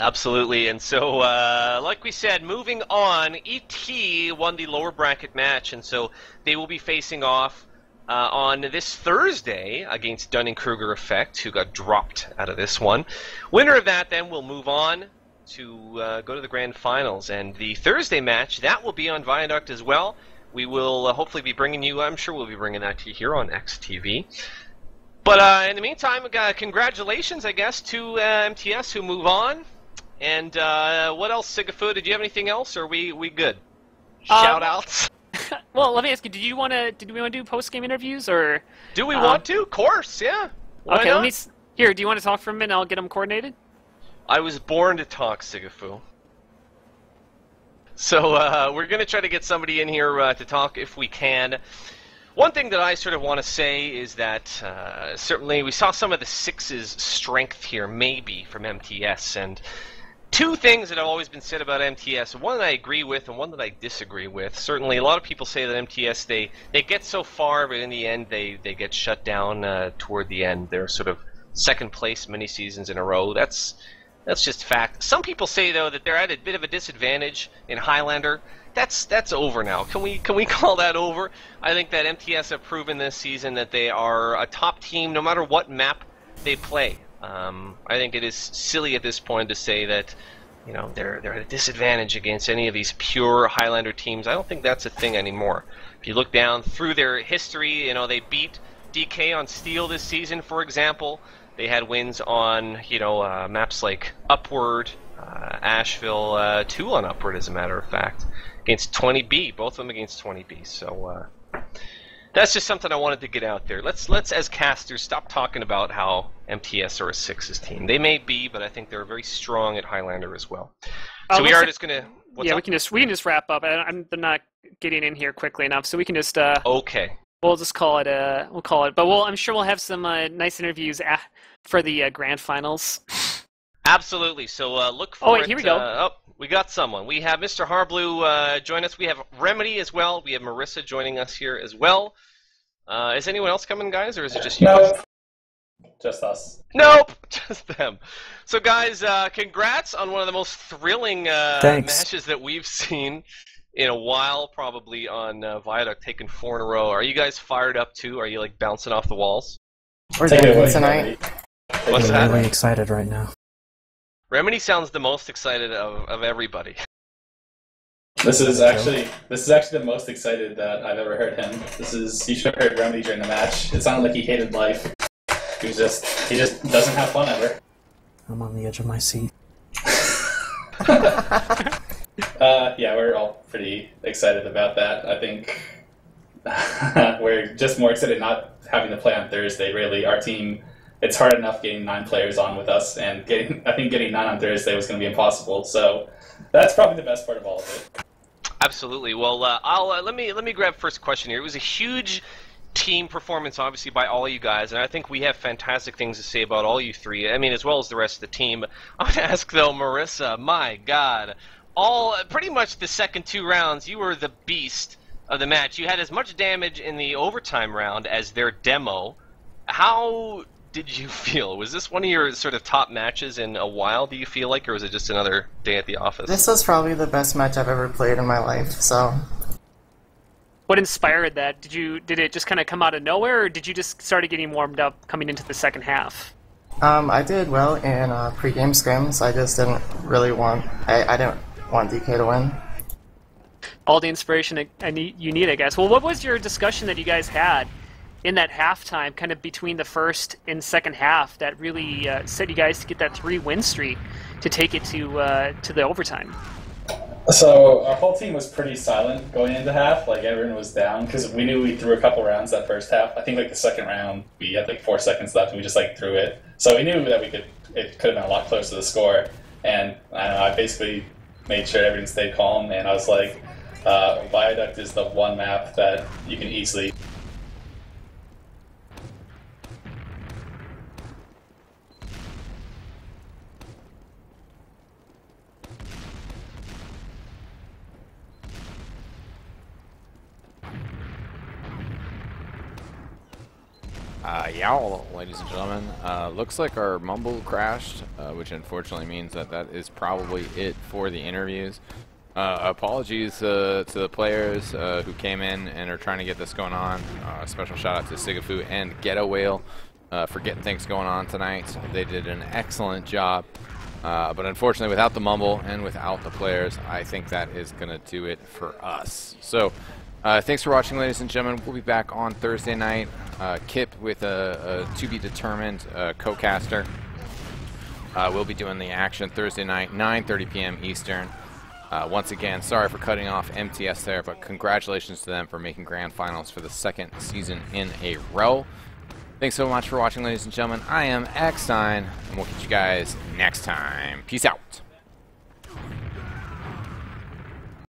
Absolutely, and so, like we said, moving on, E.T. won the lower bracket match, and so they will be facing off on this Thursday against Dunning-Kruger Effect, who got dropped out of this one. Winner of that, then, will move on to go to the grand finals, and the Thursday match, that will be on Viaduct as well. We will hopefully be bringing you, I'm sure we'll be bringing that to you here on XTV. But in the meantime, congratulations, I guess, to MTS, who move on. And what else, Sigafoo? Did you have anything else, or are we good? Shout-outs? Well, let me ask you, did we want to do post-game interviews, or... Do we want to? Of course, yeah. Why okay, not? Here, do you want to talk for a minute, I'll get them coordinated? I was born to talk, Sigafoo. So we're going to try to get somebody in here to talk if we can. One thing that I sort of want to say is that certainly we saw some of the Six's strength here, maybe, from MTS, and... Two things that have always been said about MTS, one that I agree with and one that I disagree with. Certainly, a lot of people say that MTS, they get so far, but in the end, they get shut down toward the end. They're sort of second place many seasons in a row. That's just fact. Some people say, though, that they're at a bit of a disadvantage in Highlander. That's over now. Can we call that over? I think that MTS have proven this season that they are a top team no matter what map they play. I think it is silly at this point to say that, you know, they're at a disadvantage against any of these pure Highlander teams. I don't think that's a thing anymore. If you look down through their history, you know, they beat DK on Steel this season, for example. They had wins on, you know, maps like Upward, Asheville, 2 on Upward, as a matter of fact, against 20B, both of them against 20B. So that's just something I wanted to get out there. Let's as casters, stop talking about how MTS are a Sixes team. They may be, but I think they're very strong at Highlander as well. So we are just gonna. Yeah, up? we can just wrap up. They're not getting in here quickly enough, so we can just. Okay. We'll just call it. We'll call it. But I'm sure we'll have some nice interviews for the grand finals. Absolutely. So look for. Oh wait, here we go. We got someone. We have Mr. Harbleu join us. We have Remedy as well. We have Marissa joining us here as well. Is anyone else coming, guys, or is it just you? Nope. Just us. Nope. Just them. So, guys, congrats on one of the most thrilling matches that we've seen in a while, probably, on Viaduct, taking 4 in a row. Are you guys fired up, too? Are you, like, bouncing off the walls? We're doing tonight. What's that? I'm really excited right now. Remedy sounds the most excited of everybody. This is actually the most excited that I've ever heard him. You should have heard Remedy during the match. It sounded like he hated life. He just doesn't have fun ever. I'm on the edge of my seat. Yeah, we're all pretty excited about that. I think we're just more excited not having to play on Thursday. Really, our team. It's hard enough getting 9 players on with us, and I think getting 9 on Thursday was going to be impossible. So that's probably the best part of all of it. Absolutely. Well, let me grab first question here. It was a huge team performance, obviously, by all you guys, and I think we have fantastic things to say about all you three. I mean, as well as the rest of the team. I want to ask though, Marissa. My God, all pretty much the second 2 rounds, you were the beast of the match. You had as much damage in the overtime round as their demo. How did you feel? Was this one of your sort of top matches in a while, do you feel like, or was it just another day at the office? This was probably the best match I've ever played in my life, so... What inspired that? Did it just kind of come out of nowhere, or did you just start getting warmed up coming into the second half? I did well in pre-game scrims. I just didn't really want. I didn't want DK to win. All the inspiration you need, I guess. Well, what was your discussion that you guys had in that halftime, kind of between the first and second half, that really set you guys to get that 3-win streak to take it to the overtime? So our whole team was pretty silent going into half. Like, everyone was down because we knew we threw a couple rounds that first half. I think like the second round we had like 4 seconds left and we just like threw it. So we knew that we could. It could have been a lot closer to the score. And I don't know, I basically made sure everyone stayed calm. And I was like, Viaduct is the one map that you can easily. Yowl, ladies and gentlemen. Looks like our mumble crashed, which unfortunately means that that is probably it for the interviews. Apologies to the players who came in and are trying to get this going on. Special shout out to Sigafoo and Getawhale for getting things going on tonight. They did an excellent job, but unfortunately without the mumble and without the players, I think that is going to do it for us. So. Thanks for watching, ladies and gentlemen. We'll be back on Thursday night. Kip with a to-be-determined co-caster. We'll be doing the action Thursday night, 9:30 p.m. Eastern. Once again, sorry for cutting off MTS there, but congratulations to them for making grand finals for the second season in a row. Thanks so much for watching, ladies and gentlemen. I am eXtelevision, and we'll catch you guys next time. Peace out.